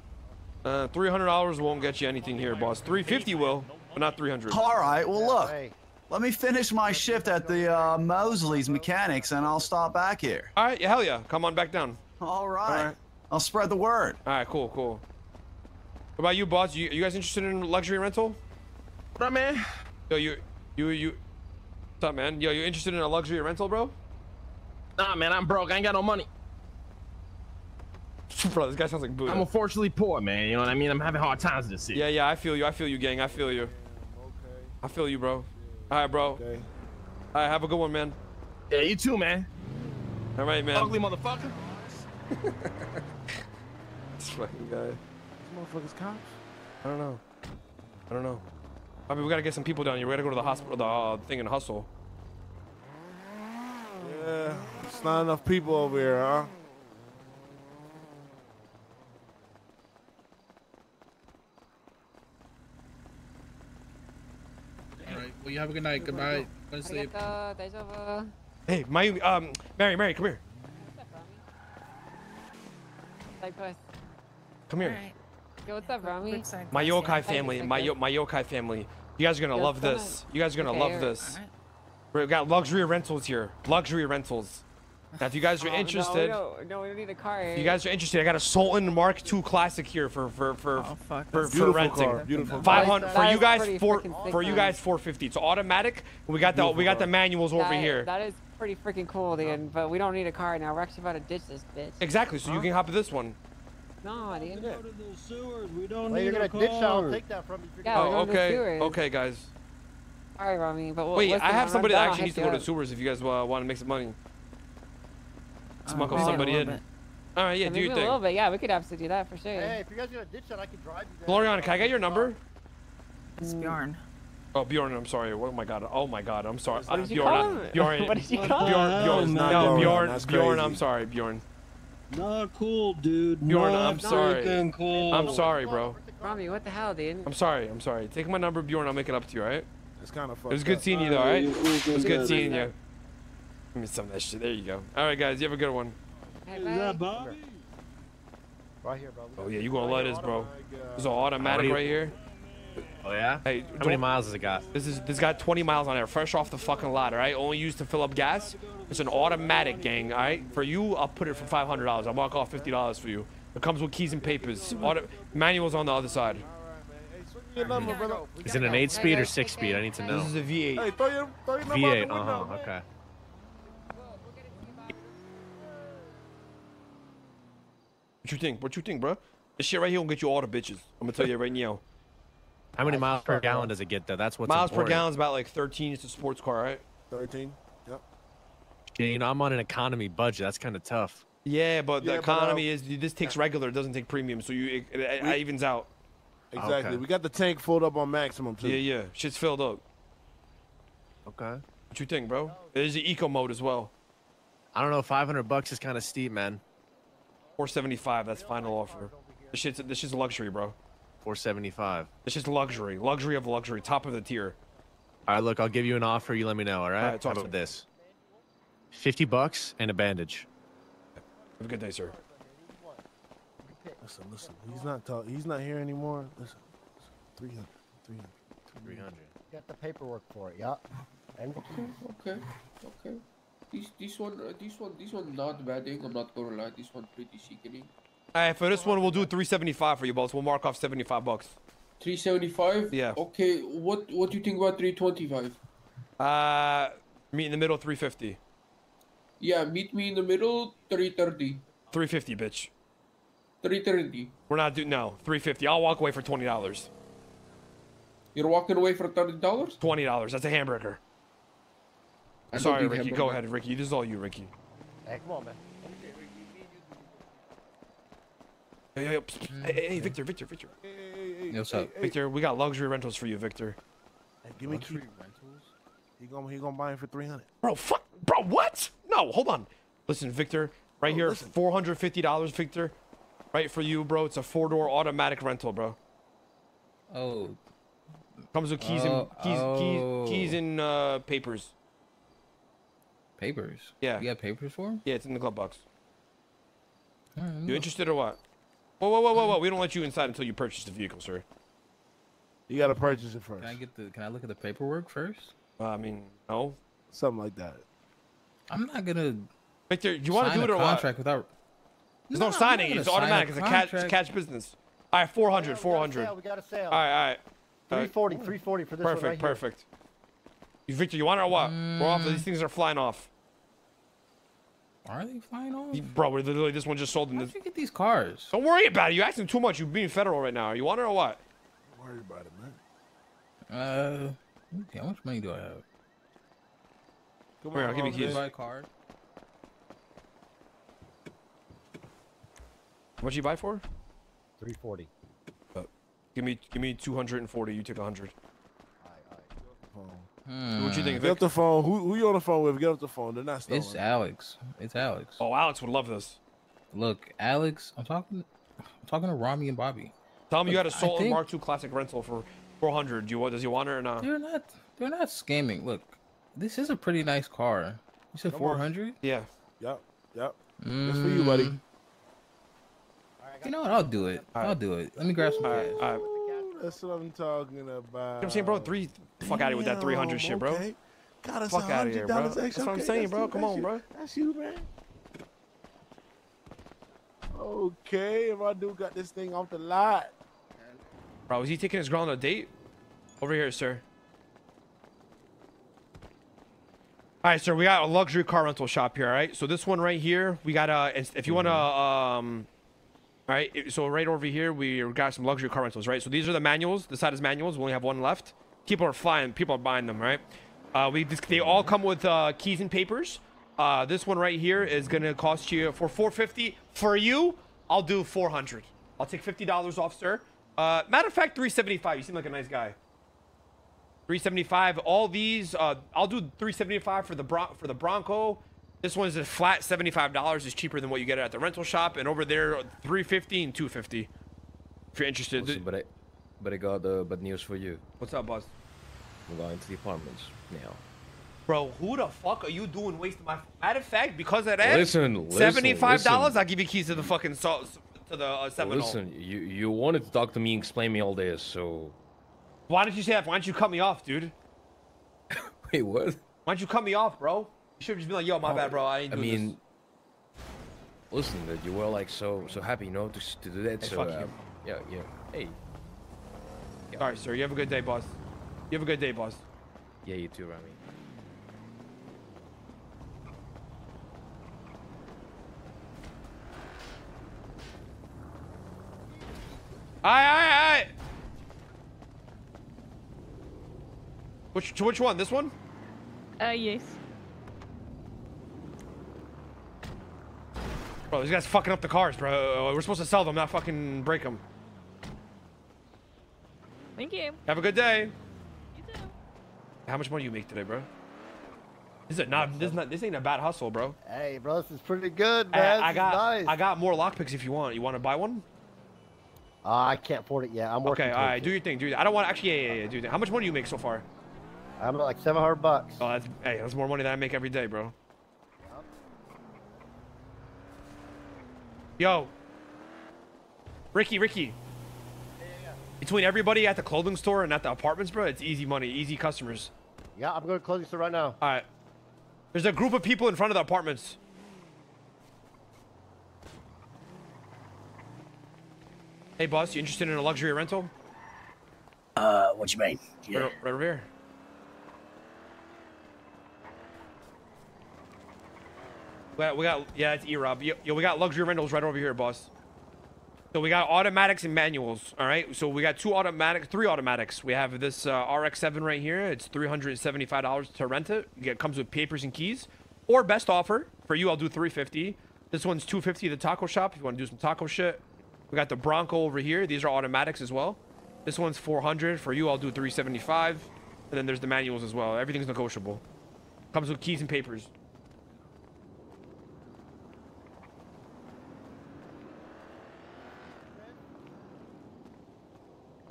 Uh, three hundred dollars won't get you anything here, boss. three fifty will, but not three hundred. All right. Well, look. Let me finish my shift at the uh, Mosley's Mechanics, and I'll stop back here. All right. Hell yeah. Come on back down. All right. All right. I'll spread the word. All right. Cool. Cool. What about you, boss? You, you guys interested in luxury rental? What up, man? Yo, you, you, you. What's up, man? Yo, you interested in a luxury rental, bro? Nah, man. I'm broke. I ain't got no money. Bro, this guy sounds like Buddha. I'm unfortunately poor, man. You know what I mean? I'm having hard times this year. Yeah, yeah, I feel you. I feel you, gang. I feel you. Okay. I feel you, bro. All right, bro. Okay. All right, have a good one, man. Yeah, you too, man. All right, man. Ugly motherfucker. This fucking guy. This motherfucker's cops? I don't know. I don't know. I mean, we gotta get some people down here. We gotta go to the hospital, the uh, thing, and hustle. Yeah, it's not enough people over here, huh? Well, you have a good night. Good night. Good sleep. Hey, Mayumi, um, Mary, Mary, come here. What's up, Ramee? Come here. Right. Yo, what's up, Ramee? My yokai family, my yo my yokai family. You guys are gonna Yo, love this. Gonna... You guys are gonna okay, love this. Right. We got luxury rentals here. Luxury rentals. Now, if you guys are oh, interested, no, we no, we need a car. If you guys are interested, I got a Sultan Mark two Classic here for for for oh, fuck, for, for renting. Car. Beautiful. five hundred for you guys. Four for you guys. four fifty. It's automatic. We got the beautiful we got the manuals that, over here. That is pretty freaking cool, dude. But we don't need a car now. We're actually about to ditch this bitch. Exactly. So huh? you can hop in this one. No, dude. Go to the sewers. We don't well, need you're a gonna ditch that. I'll take that from you. Yeah, oh, okay. Okay, guys. All right, Ramee. But wait, I have somebody that actually needs to go to the sewers. If you guys want to make some money. Smuggle oh, somebody in. Bit. All right, yeah, do your thing. A little bit, yeah, we could absolutely do that for sure. Hey, if you guys are gonna ditch that, I can drive you. Gloriana, can I get your number? It's Bjorn. Oh, Bjorn, I'm sorry. Oh my God. Oh my God, I'm sorry. What did you call him? Bjorn. What did you call him? Bjorn. No, Bjorn. Bjorn, I'm sorry, Bjorn. Not cool, dude. Bjorn, Not I'm sorry. Cool. I'm sorry, bro. Rami, what the hell, dude? I'm sorry. I'm sorry. Take my number, Bjorn. I'll make it up to you, all right? It's kind of fun. It was good seeing you, though, all right? It was good seeing you. Give me some of that shit. There you go. All right, guys. You have a good one. Hey, is that Bobby? Right here, Bobby. Oh, yeah. You're going to love this, bro. There's an automatic right here. Oh, yeah? Hey, how many miles does it got? This is this got twenty miles on there. Fresh off the fucking lot, all right? Only used to fill up gas. It's an automatic, gang, all right? For you, I'll put it for five hundred dollars. I'll mark off fifty dollars for you. It comes with keys and papers. Auto manual's on the other side. Is it an eight-speed or six-speed? I need to know. This is a V eight. Hey, throw your, throw your V eight, uh-huh, okay. What you think? What you think, bro? This shit right here will get you all the bitches. I'm gonna tell you right now. How many miles per gallon does it get, though? That's what's miles important. Per gallon is about like thirteen. It's a sports car, right? thirteen. Yep. Yeah, you know, I'm on an economy budget. That's kind of tough. Yeah, but the yeah, economy but, uh, is this takes regular. It doesn't take premium, so you it, it, we, it evens out. Exactly. Okay. We got the tank filled up on maximum too. Yeah, yeah. Shit's filled up. Okay. What you think, bro? There's the eco mode as well. I don't know. five hundred bucks is kind of steep, man. four seventy-five, that's final offer. This shit's, this shit's luxury, bro. four seventy-five. This shit's luxury. Luxury of luxury. Top of the tier. All right, look, I'll give you an offer. You let me know, all right? All right, talk about this. fifty bucks and a bandage. Have a good day, sir. Listen, listen. He's not talk He's not here anymore. Listen. listen. three hundred. three hundred. three hundred. Got the paperwork for it, yeah. And okay, okay, okay. This, this one, uh, this one, this one not bad, I'm not gonna lie, this one pretty sickening. Alright, for this one, we'll do three seventy-five for you, boss. We'll mark off seventy-five bucks. three seventy-five? Yeah. Okay, what, what do you think about three twenty-five? Uh, meet in the middle, three fifty. Yeah, meet me in the middle, three thirty. three fifty, bitch. three thirty. We're not doing, no, three fifty. I'll walk away for twenty dollars. You're walking away for thirty dollars? twenty dollars, that's a hamburger. I'm sorry, Ricky. Go ahead, Ricky. This is all you, Ricky. Hey, come on, man. Yo, yo, yo. Hey, hey, hey, Victor, Victor, Victor. Hey, hey, hey, what's hey, up? Hey, Victor, we got luxury rentals for you, Victor. Hey, give me luxury rentals? He gonna, he gonna buy him for three hundred dollars. Bro, fuck. Bro, what? No, hold on. Listen, Victor, right bro, here, listen. four hundred fifty dollars, Victor. Right for you, bro. It's a four-door automatic rental, bro. Oh. Comes with keys oh, and keys, oh. keys, keys and uh, papers. Papers? Yeah. You got papers for him? Yeah, it's in the glove box. You know. Interested or what? Whoa, whoa, whoa, whoa, whoa! We don't let you inside until you purchase the vehicle, sir. You gotta purchase it first. Can I get the? Can I look at the paperwork first? Uh, I mean, no. Something like that. I'm not gonna. Victor, do you want to do it or what? Contract without. There's no, no signing. It's automatic. A it's a cash, it's cash business. All right, four hundred, four hundred. Yeah, we got a sale. All right, all right. Three forty, three forty for this perfect, one right perfect. Here. You, Victor, you want it or what? Mm. We're off. These things are flying off. Are they flying off? Bro, we're literally this one just sold in this. How did you get these cars? Don't worry about it. You're acting too much. You're being federal right now. You want it or what? Don't worry about it, man. Uh, okay. How much money do I have? Come here, I'll give you keys. Buy a car. How much you buy for? Three forty. Uh, give me, give me two hundred and forty. You take a hundred. Hmm. What you think? Vic? Get up the phone. Who, who you on the phone with? Get up the phone. They're not stolen. It's Alex. It's Alex. Oh, Alex would love this. Look, Alex, I'm talking. I'm talking to Ramee and Bobby. Tell him Look, you got a Sultan think... Mark two classic rental for four hundred. Do you want? Does he want it or not? They're not. They're not scamming. Look, this is a pretty nice car. You said four hundred. Yeah. Yep. Yep. Mm. That's for you, buddy. Right, you know what? I'll do it. Right. I'll do it. Let me grab some cash. All right. All right. That's what I'm talking about. You know what I'm saying, bro? Three, fuck Damn, out of here with that three hundred okay. shit, bro. Got us fuck out of here, bro. Extra. That's what I'm okay, saying, bro. You, Come on, you. bro. That's you, man. Okay, if I do got this thing off the lot. Bro, is he taking his girl on a date? Over here, sir. All right, sir. We got a luxury car rental shop here, all right? So this one right here, we got a... If you want to... um. All right, so right over here, we got some luxury car rentals, right? So these are the manuals. The side is manuals. We only have one left. People are flying. People are buying them, right? Uh, we just, they all come with uh, keys and papers. Uh, this one right here is going to cost you for four hundred fifty dollars. For you, I'll do four hundred dollars. I'll take fifty dollars off, sir. Uh, matter of fact, three seventy-five. You seem like a nice guy. three seventy-five. All these, uh, I'll do three seventy-five for the Bron- for the Bronco. This one is a flat seventy-five dollars. It's cheaper than what you get at the rental shop. And over there, three fifty and two fifty. If you're interested. Listen, but I, but I got the uh, bad news for you. What's up, boss? I'm going to the apartments now. Bro, who the fuck are you doing wasting my? Matter of fact, because of that, listen, seventy-five dollars. Listen. I'll give you keys to the fucking salt to the uh, Seminole. Listen, you you wanted to talk to me and explain me all this, so. Why did you say that? Why didn't you cut me off, dude? Wait, what? Why didn't you cut me off, bro? You should just be like, yo, my bad, bro. I ain't doing this. I mean, listen, dude, you were like so so happy, you know, to, to do that. Hey, so, fuck uh, you. Yeah, yeah. Hey. Yeah. All right, sir. You have a good day, boss. You have a good day, boss. Yeah, you too, Ramee. Aye, aye, aye. Which, to which one? This one? Uh, yes. Bro, these guys fucking up the cars, bro. We're supposed to sell them, not fucking break them. Thank you. Have a good day. You too. How much money you make today, bro? This is not. This is not. This ain't a bad hustle, bro. Hey, bro, this is pretty good, man. I, I got. Nice. I got more lockpicks if you want. You want to buy one? Uh, I can't afford it yet. I'm working. Okay, all right. It. Do your thing, dude. I don't want. Actually, yeah, yeah, yeah. Do that. How much money do you make so far? I'm at like seven hundred bucks. Oh, that's. Hey, that's more money than I make every day, bro. Yo, Ricky, Ricky. Yeah, yeah, yeah. Between everybody at the clothing store and at the apartments, bro, it's easy money, easy customers. Yeah, I'm going to clothing store right now. All right. There's a group of people in front of the apartments. Hey, boss, you interested in a luxury rental? Uh, what you mean? Yeah. Right, right over here. We got, we got, yeah, it's E-Rob. Yo, yo, we got luxury rentals right over here, boss. So we got automatics and manuals, all right? So we got two automatics, three automatics. We have this uh, R X seven right here. It's three hundred seventy-five dollars to rent it. It comes with papers and keys. or best offer. For you, I'll do three fifty. This one's two fifty at the taco shop if you want to do some taco shit. We got the Bronco over here. These are automatics as well. This one's four hundred. For you, I'll do three seventy-five. And then there's the manuals as well. Everything's negotiable. Comes with keys and papers.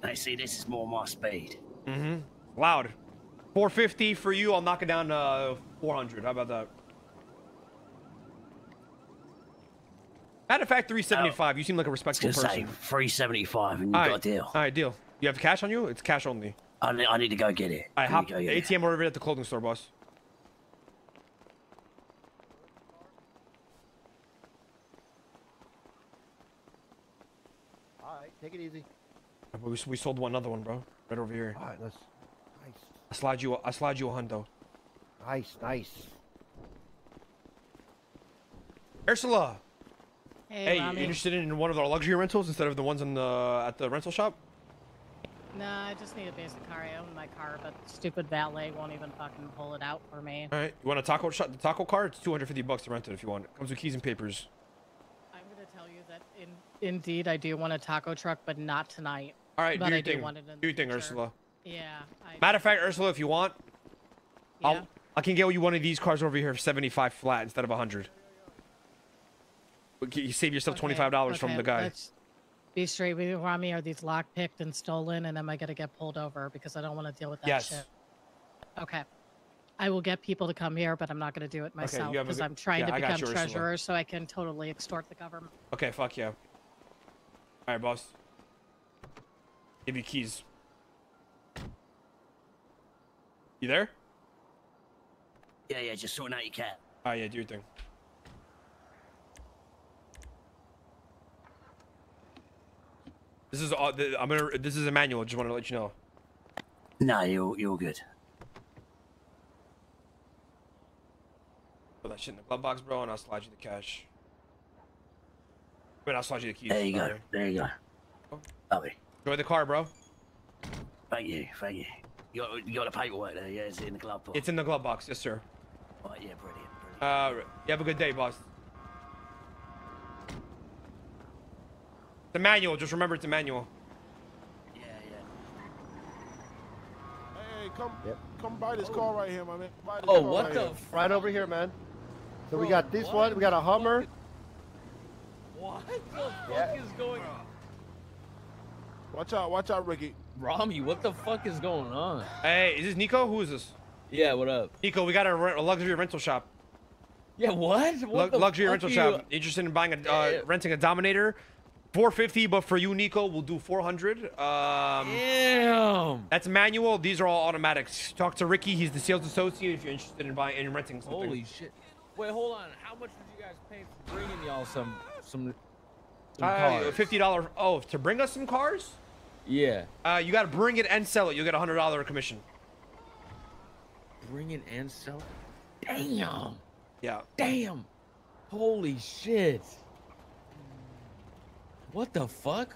I see this is more my speed. Mm-hmm. Loud. four fifty for you. I'll knock it down to uh, four hundred. How about that? Matter of fact, three seventy-five. Oh, you seem like a respectable person. Say, three seventy-five, and you got a deal. All right, deal. You have cash on you? It's cash only. I need, I need to go get it. I hop get it. A T M over at the clothing store, boss. All right, take it easy. We, we sold one other one, bro. Right over here. All right, let's. Nice. I slide you. I slide you a hundo. Nice, nice. Ursula. Hey, hey, you interested in one of our luxury rentals instead of the ones in the, at the rental shop? Nah, I just need a basic car. I own my car, but stupid valet won't even fucking pull it out for me. All right, you want a taco shop? The taco car? It's two hundred fifty bucks to rent it if you want. It comes with keys and papers. I'm gonna tell you that in, indeed I do want a taco truck, but not tonight. All right, but do your I thing. Do, want it in do your thing, Ursula. Yeah. I Matter of fact, Ursula, if you want, yeah. I'll I can get you one of these cars over here for seventy-five flat instead of a hundred. You save yourself okay, twenty-five dollars okay, from the guy. Let's be straight with you, Ramee. Are these lockpicked and stolen, and am I going to get pulled over? Because I don't want to deal with that yes. shit. Okay. I will get people to come here, but I'm not going to do it myself because okay, I'm trying yeah, to become you, treasurer so I can totally extort the government. Okay, fuck yeah. All right, boss. Give you keys. You there? Yeah, yeah, just sorting out your cat. Oh, yeah, do your thing. This is all. I'm gonna. This is a manual. Just want to let you know. Nah, you're you're good. Put that shit in the glove box, bro, and I'll slide you the cash. I mean, I'll slide you the keys. There you go. There you go. Bobby. Enjoy the car, bro. Thank you. Thank you. You got, you got the paperwork there. Yeah, it's in the glove box. It's in the glove box, yes, sir. Oh yeah, brilliant. brilliant. Uh, you have a good day, boss. The manual, just remember it's a manual. Yeah, yeah. Hey, come yep. come buy this oh. car right here, my man. Buy this oh, car what right the here. Right over here, man. So bro, we got this one, we got a Hummer. What the fuck yeah. is going on? Watch out, watch out, Ricky. Ramee, what the fuck is going on? Hey, is this Nico? Who is this? Yeah, what up? Nico, we got a, a luxury rental shop. Yeah, what? what L luxury rental you... shop. Interested in buying a, yeah, uh, yeah. renting a Dominator? four fifty, but for you, Nico, we'll do four hundred. Um, Damn. That's manual. These are all automatics. Talk to Ricky. He's the sales associate if you're interested in buying and renting something. Holy shit. Wait, hold on. How much did you guys pay for bringing y'all some, some, some uh, cars? fifty dollars. Oh, to bring us some cars? Yeah. Uh, you got to bring it and sell it. You'll get a one hundred dollar commission. Bring it and sell it? Damn. Yeah. Damn. Holy shit. What the fuck?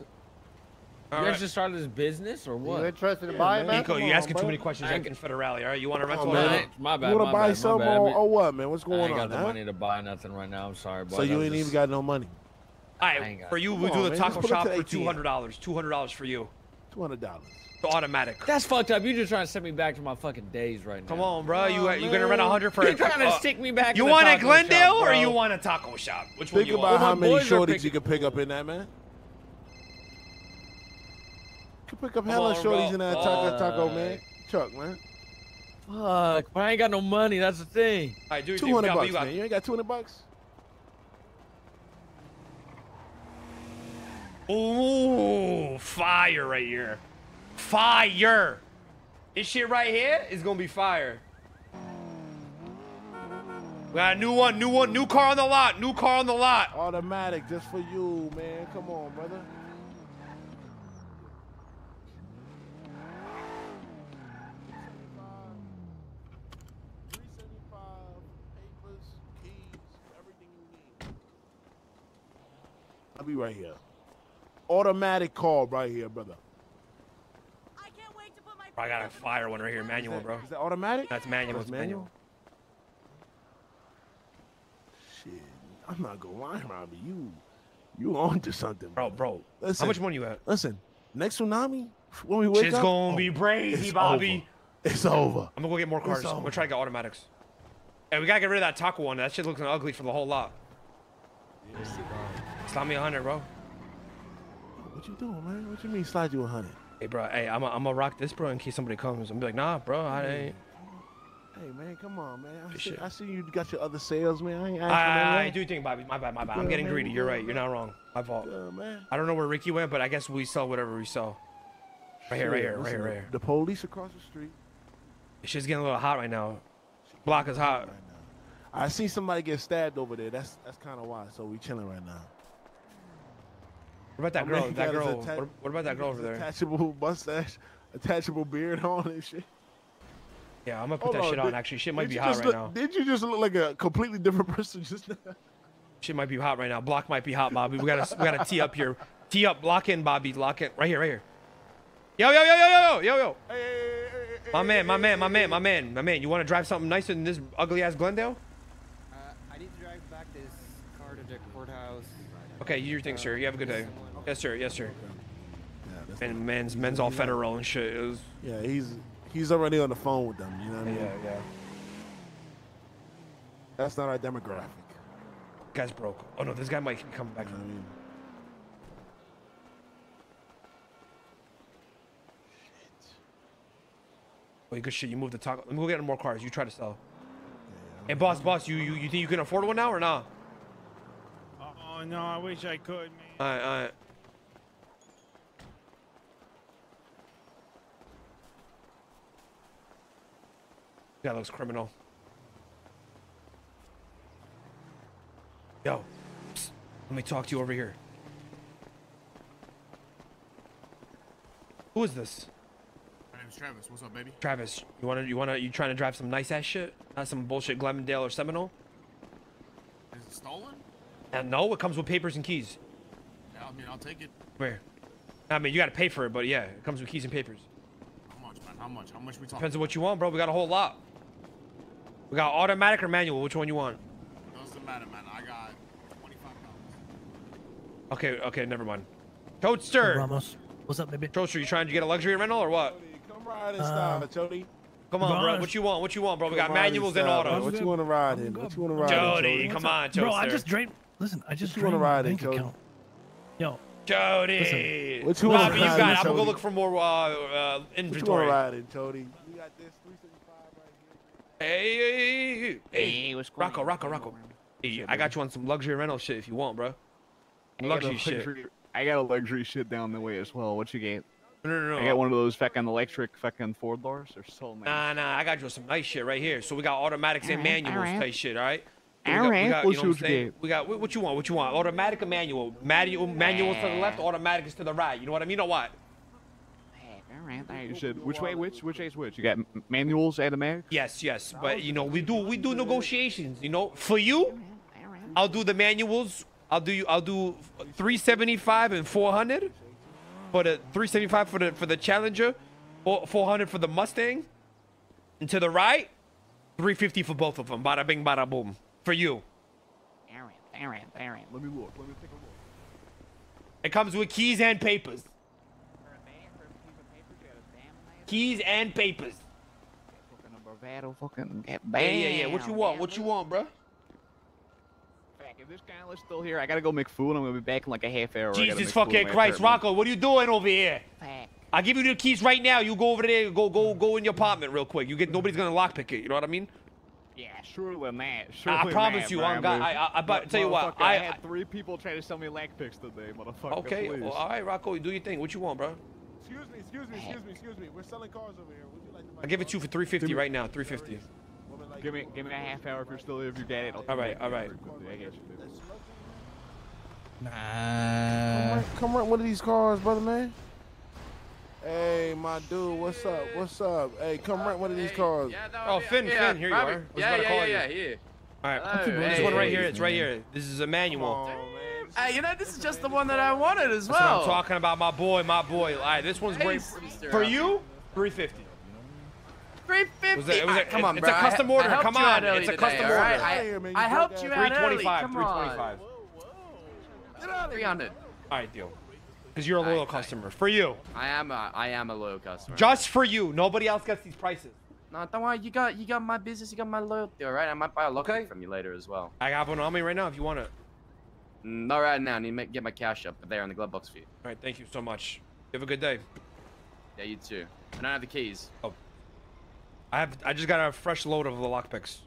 All you guys right. just started this business or what? You interested in yeah, buying, man? Nico, you're asking on, too many questions. I can Federale, all right? You want to rental? Oh, man. My bad. You want to buy something or what, man? What's going on? I ain't got on, the huh? money to buy nothing right now. I'm sorry, boy. So you ain't just... even got no money. All right, for you, we we'll do on, the man. taco shop for two hundred dollars. Two hundred dollars for you. Two hundred dollars. The automatic. That's fucked up. You're just trying to send me back to my fucking days right now. Come on, bro. Oh, you man. You're gonna rent a hundred for. You're trying to stick me back. You want a Glendale or you want a taco shop? Which one you want? Think about how many shorties you can pick up in that, man. Pick up hella shorties in that taco, taco man. Chuck, man. Fuck, but I ain't got no money. That's the thing. All right, dude, two hundred bucks, man. You ain't got two hundred bucks. Ooh, fire right here. Fire. This shit right here is gonna be fire. We got a new one, new one, new car on the lot, new car on the lot. Automatic, just for you, man. Come on, brother. I'll be right here. Automatic call right here, brother. I can't wait to put my I got a fire one right here, manual, is that, bro. Is that automatic? That's manual. That's manual. Shit, I'm not gonna lie, Robbie. You, you on to something, bro, bro. bro. Listen, how much money you have? Listen, next tsunami when we wake Shit's up, it's gonna oh, be crazy, Bobby. Over. It's over. I'm gonna go get more cars. I'm gonna try to get automatics. Hey, we gotta get rid of that taco one. That shit looking ugly for the whole lot. Yeah. Slide me a hundred, bro. What you doing, man? What you mean slide you a hundred? Hey, bro. Hey, I'm gonna rock this, bro, in case somebody comes. I'm be like, nah, bro, I ain't. Hey, man, come on, man. I see, I see you got your other sales, man. I ain't asking I, I, I do think, Bobby. My bad, my bad. I'm getting greedy. You're right. You're not wrong. My fault. Man. I don't know where Ricky went, but I guess we sell whatever we sell. Right here, right here, right here, right here. The police across the street. Shit's getting a little hot right now. Block is hot. I see somebody get stabbed over there. That's that's kind of why. So we chilling right now. What about that girl? That girl. What about that girl over there? Attachable mustache, attachable beard on and shit. Yeah, I'm gonna put that shit on. Actually, shit might be hot right now. Did you just look like a completely different person just now? Shit might be hot right now. Block might be hot, Bobby. We gotta we gotta tee up here. Tee up. Lock in, Bobby. Lock in. Right here, right here. Yo, yo, yo, yo, yo, yo, yo. My man, my man, my man, my man, my man. You want to drive something nicer than this ugly ass Glendale? Uh, I need to drive back this car to the courthouse. Okay, you do your thing, sir. You have a good day. Yes, sir. Yes, sir. And man's men's all federal and shit. It was... Yeah, he's. He's already on the phone with them, you know what I mean? Yeah, yeah. That's not our demographic. Guy's broke. Oh no, this guy might come back. You know what I mean? Shit. Wait, good shit. You move the taco. Let me go get more cars. You try to sell. Yeah, hey, boss, boss, you, you you think you can afford one now or not? Nah? Uh oh, no, I wish I could, man. All right, all right. That looks criminal. Yo, psst, let me talk to you over here. Who is this? My name's Travis. What's up, baby? Travis, you wanna, you wanna, you trying to drive some nice ass shit? Not some bullshit Glendale or Seminole? Is it stolen? And no, it comes with papers and keys. Yeah, I mean, I'll take it. Where? I mean, you gotta pay for it, but yeah, it comes with keys and papers. How much, man? How much? How much we talking? Depends on what you want, bro. We got a whole lot. We got automatic or manual. Which one you want? Doesn't matter, man. I got twenty-five dollars. Okay, okay, never mind. Toadster. Hey, Ramos. What's up, baby? Toadster, you trying to get a luxury rental or what? Come ride and style, Toady. Come on, bro. What you want? What you want, bro? We got manuals and autos. What you want to ride in? What you want to ride in? Toady, come on, Toadster. Bro, I just drained. Listen, I just drained my bank account. Yo. Jody, Bobby, you got. I'm gonna go look for more uh, uh, inventory. Riding, Jody. We got this three seventy-five right here. Hey, hey, hey, hey, what's going on? Rocko, Rocko, Rocko. Hey, I got you on some luxury rental shit if you want, bro. Luxury shit. I got a luxury shit down the way as well. What you get? No, no, no. I got one of those fucking electric fucking Ford doors. They're so nice. Nah, nah. I got you some nice shit right here. So we got automatics and manuals type shit. All right. We got, all right. We got, you know what, I'm saying? We got what you want. What you want? Automatic or manual? Manual, manual to the left. Automatic is to the right. You know what I mean? You know what? All right. All right. Should, which way? Which which way is which? You got manuals, automatics? Yes, yes. But you know, we do we do negotiations. You know, for you, I'll do the manuals. I'll do you. I'll do three seventy-five and four hundred for the three seventy-five for the for the Challenger, or four hundred for the Mustang, and to the right, three fifty for both of them. Bada bing, bada boom. For you. Aaron, Aaron, Aaron. Let me look. Let me take a look. It comes with keys and papers. For a man, for a piece of paper, you got a damn man. Keys and papers. Fucking a bravado, fucking bam. Yeah, yeah, yeah. What you want? What you want, bro? If this guy is still here, I gotta go make food. I'm gonna be back in like a half hour. Jesus fucking Christ, Rocko, what are you doing over here? Fuck. I'll give you the keys right now. You go over there. Go, go, go in your apartment real quick. You get nobody's gonna lockpick it. You know what I mean? Yeah, surely not. Surely I promise not, you, I'm God. I, I, I, but tell you what, I, I had three people trying to sell me lag picks today, motherfucker. Okay, well, all right, Rocko, do your thing. What you want, bro? Excuse me, excuse me, excuse me, excuse me. We're selling cars over here. Would you like to buy I'll give it to you for three fifty right now. Three fifty. Give me, give me a half hour if you're still here. If you get it, I'll all right, all right. I get you, nah. Come right, come right. One of these cars, brother man. Hey, my dude, what's up? What's up? Hey, come rent one of these cars. Yeah, oh, Finn, yeah, Finn, here you are. I was yeah, about to call yeah, yeah, you. Yeah, yeah. All right, hello, this hey, one right here. It's right here. This is a manual. On, hey, you know, this is just the one that I wanted as well. That's what I'm talking about, my boy, my boy. All right, this one's great. For you, three fifty. three fifty. Was it, was it, come on, it's bro. It's a custom order. Come on. It's a custom order. I helped you out early. Come on. three hundred. All right, deal. Because you're a loyal I, customer. I, for you. I am a I am a loyal customer. Just for you. Nobody else gets these prices. No, don't worry. You got you got my business. You got my loyalty. All right. I might buy a locker okay. from you later as well. I have one on me right now if you want it. Not right now. I need to get my cash up there in the glove box for you. All right. Thank you so much. You have a good day. Yeah, you too. And I don't have the keys. Oh. I have. I just got a fresh load of the lockpicks.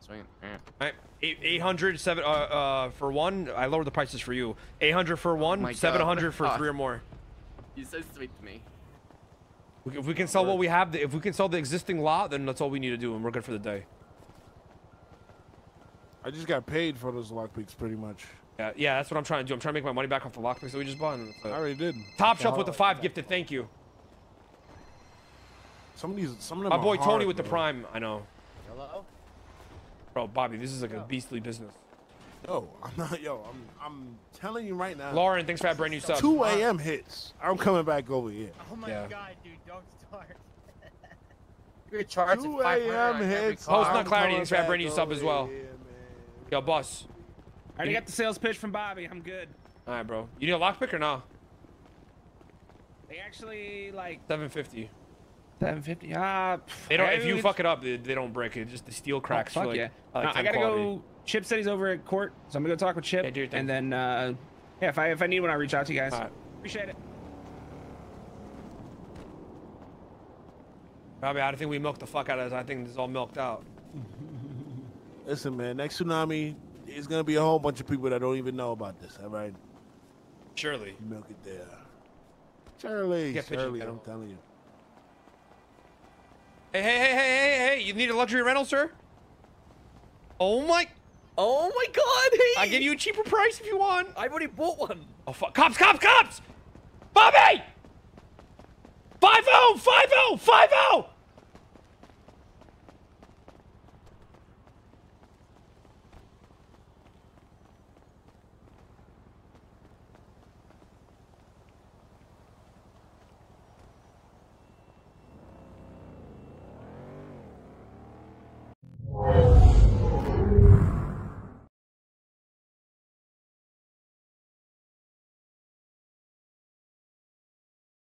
Sweet. Yeah. All right. eight hundred seven, uh, uh, for one. I lowered the prices for you. eight hundred for one, oh seven hundred for three or more. You're so sweet to me. We, if we can sell what we have, if we can sell the existing lot, then that's all we need to do, and we're good for the day. I just got paid for those lockpicks, pretty much. Yeah, yeah, that's what I'm trying to do. I'm trying to make my money back off the lockpicks that we just bought. I already did. Top shelf with the five gifted. Thank you. Some of these, some of them. My boy Tony with the prime. I know. Hello. Bro, Bobby, this is like yo. a beastly business. Yo, I'm not, yo, I'm, I'm telling you right now. Lauren, thanks for that brand new sub. two A M hits. I'm coming back over here. Oh my yeah. God, dude, don't start. You're charged at five A M hits. Host Not Clarity, thanks for that brand new sub as well. Here, yo, boss. I already got the sales pitch from Bobby. I'm good. All right, bro. You need a lockpick or no? They actually like seven fifty. seven fifty. Ah, they don't. If you fuck it up, they, they don't break it. Just the steel cracks. Oh, fuck like, yeah. I, like no, I gotta quality. go. Chip said he's over at court, so I'm gonna go talk with Chip. Yeah, do your thing. And then, uh, yeah, if I if I need one, I'll reach out to you guys. All right. Appreciate it. Bobby, I think we milked the fuck out of this. I think this is all milked out. Listen, man. Next tsunami, it's gonna be a whole bunch of people that don't even know about this. All right. Surely. You milk it there. Surely. Yeah, surely. I'm telling you. Hey, hey, hey, hey, hey, hey, you need a luxury rental, sir? Oh my, oh my God, hey. I'll give you a cheaper price if you want. I've already bought one. Oh fuck, cops, cops, cops! Bobby! five oh, five oh, five oh!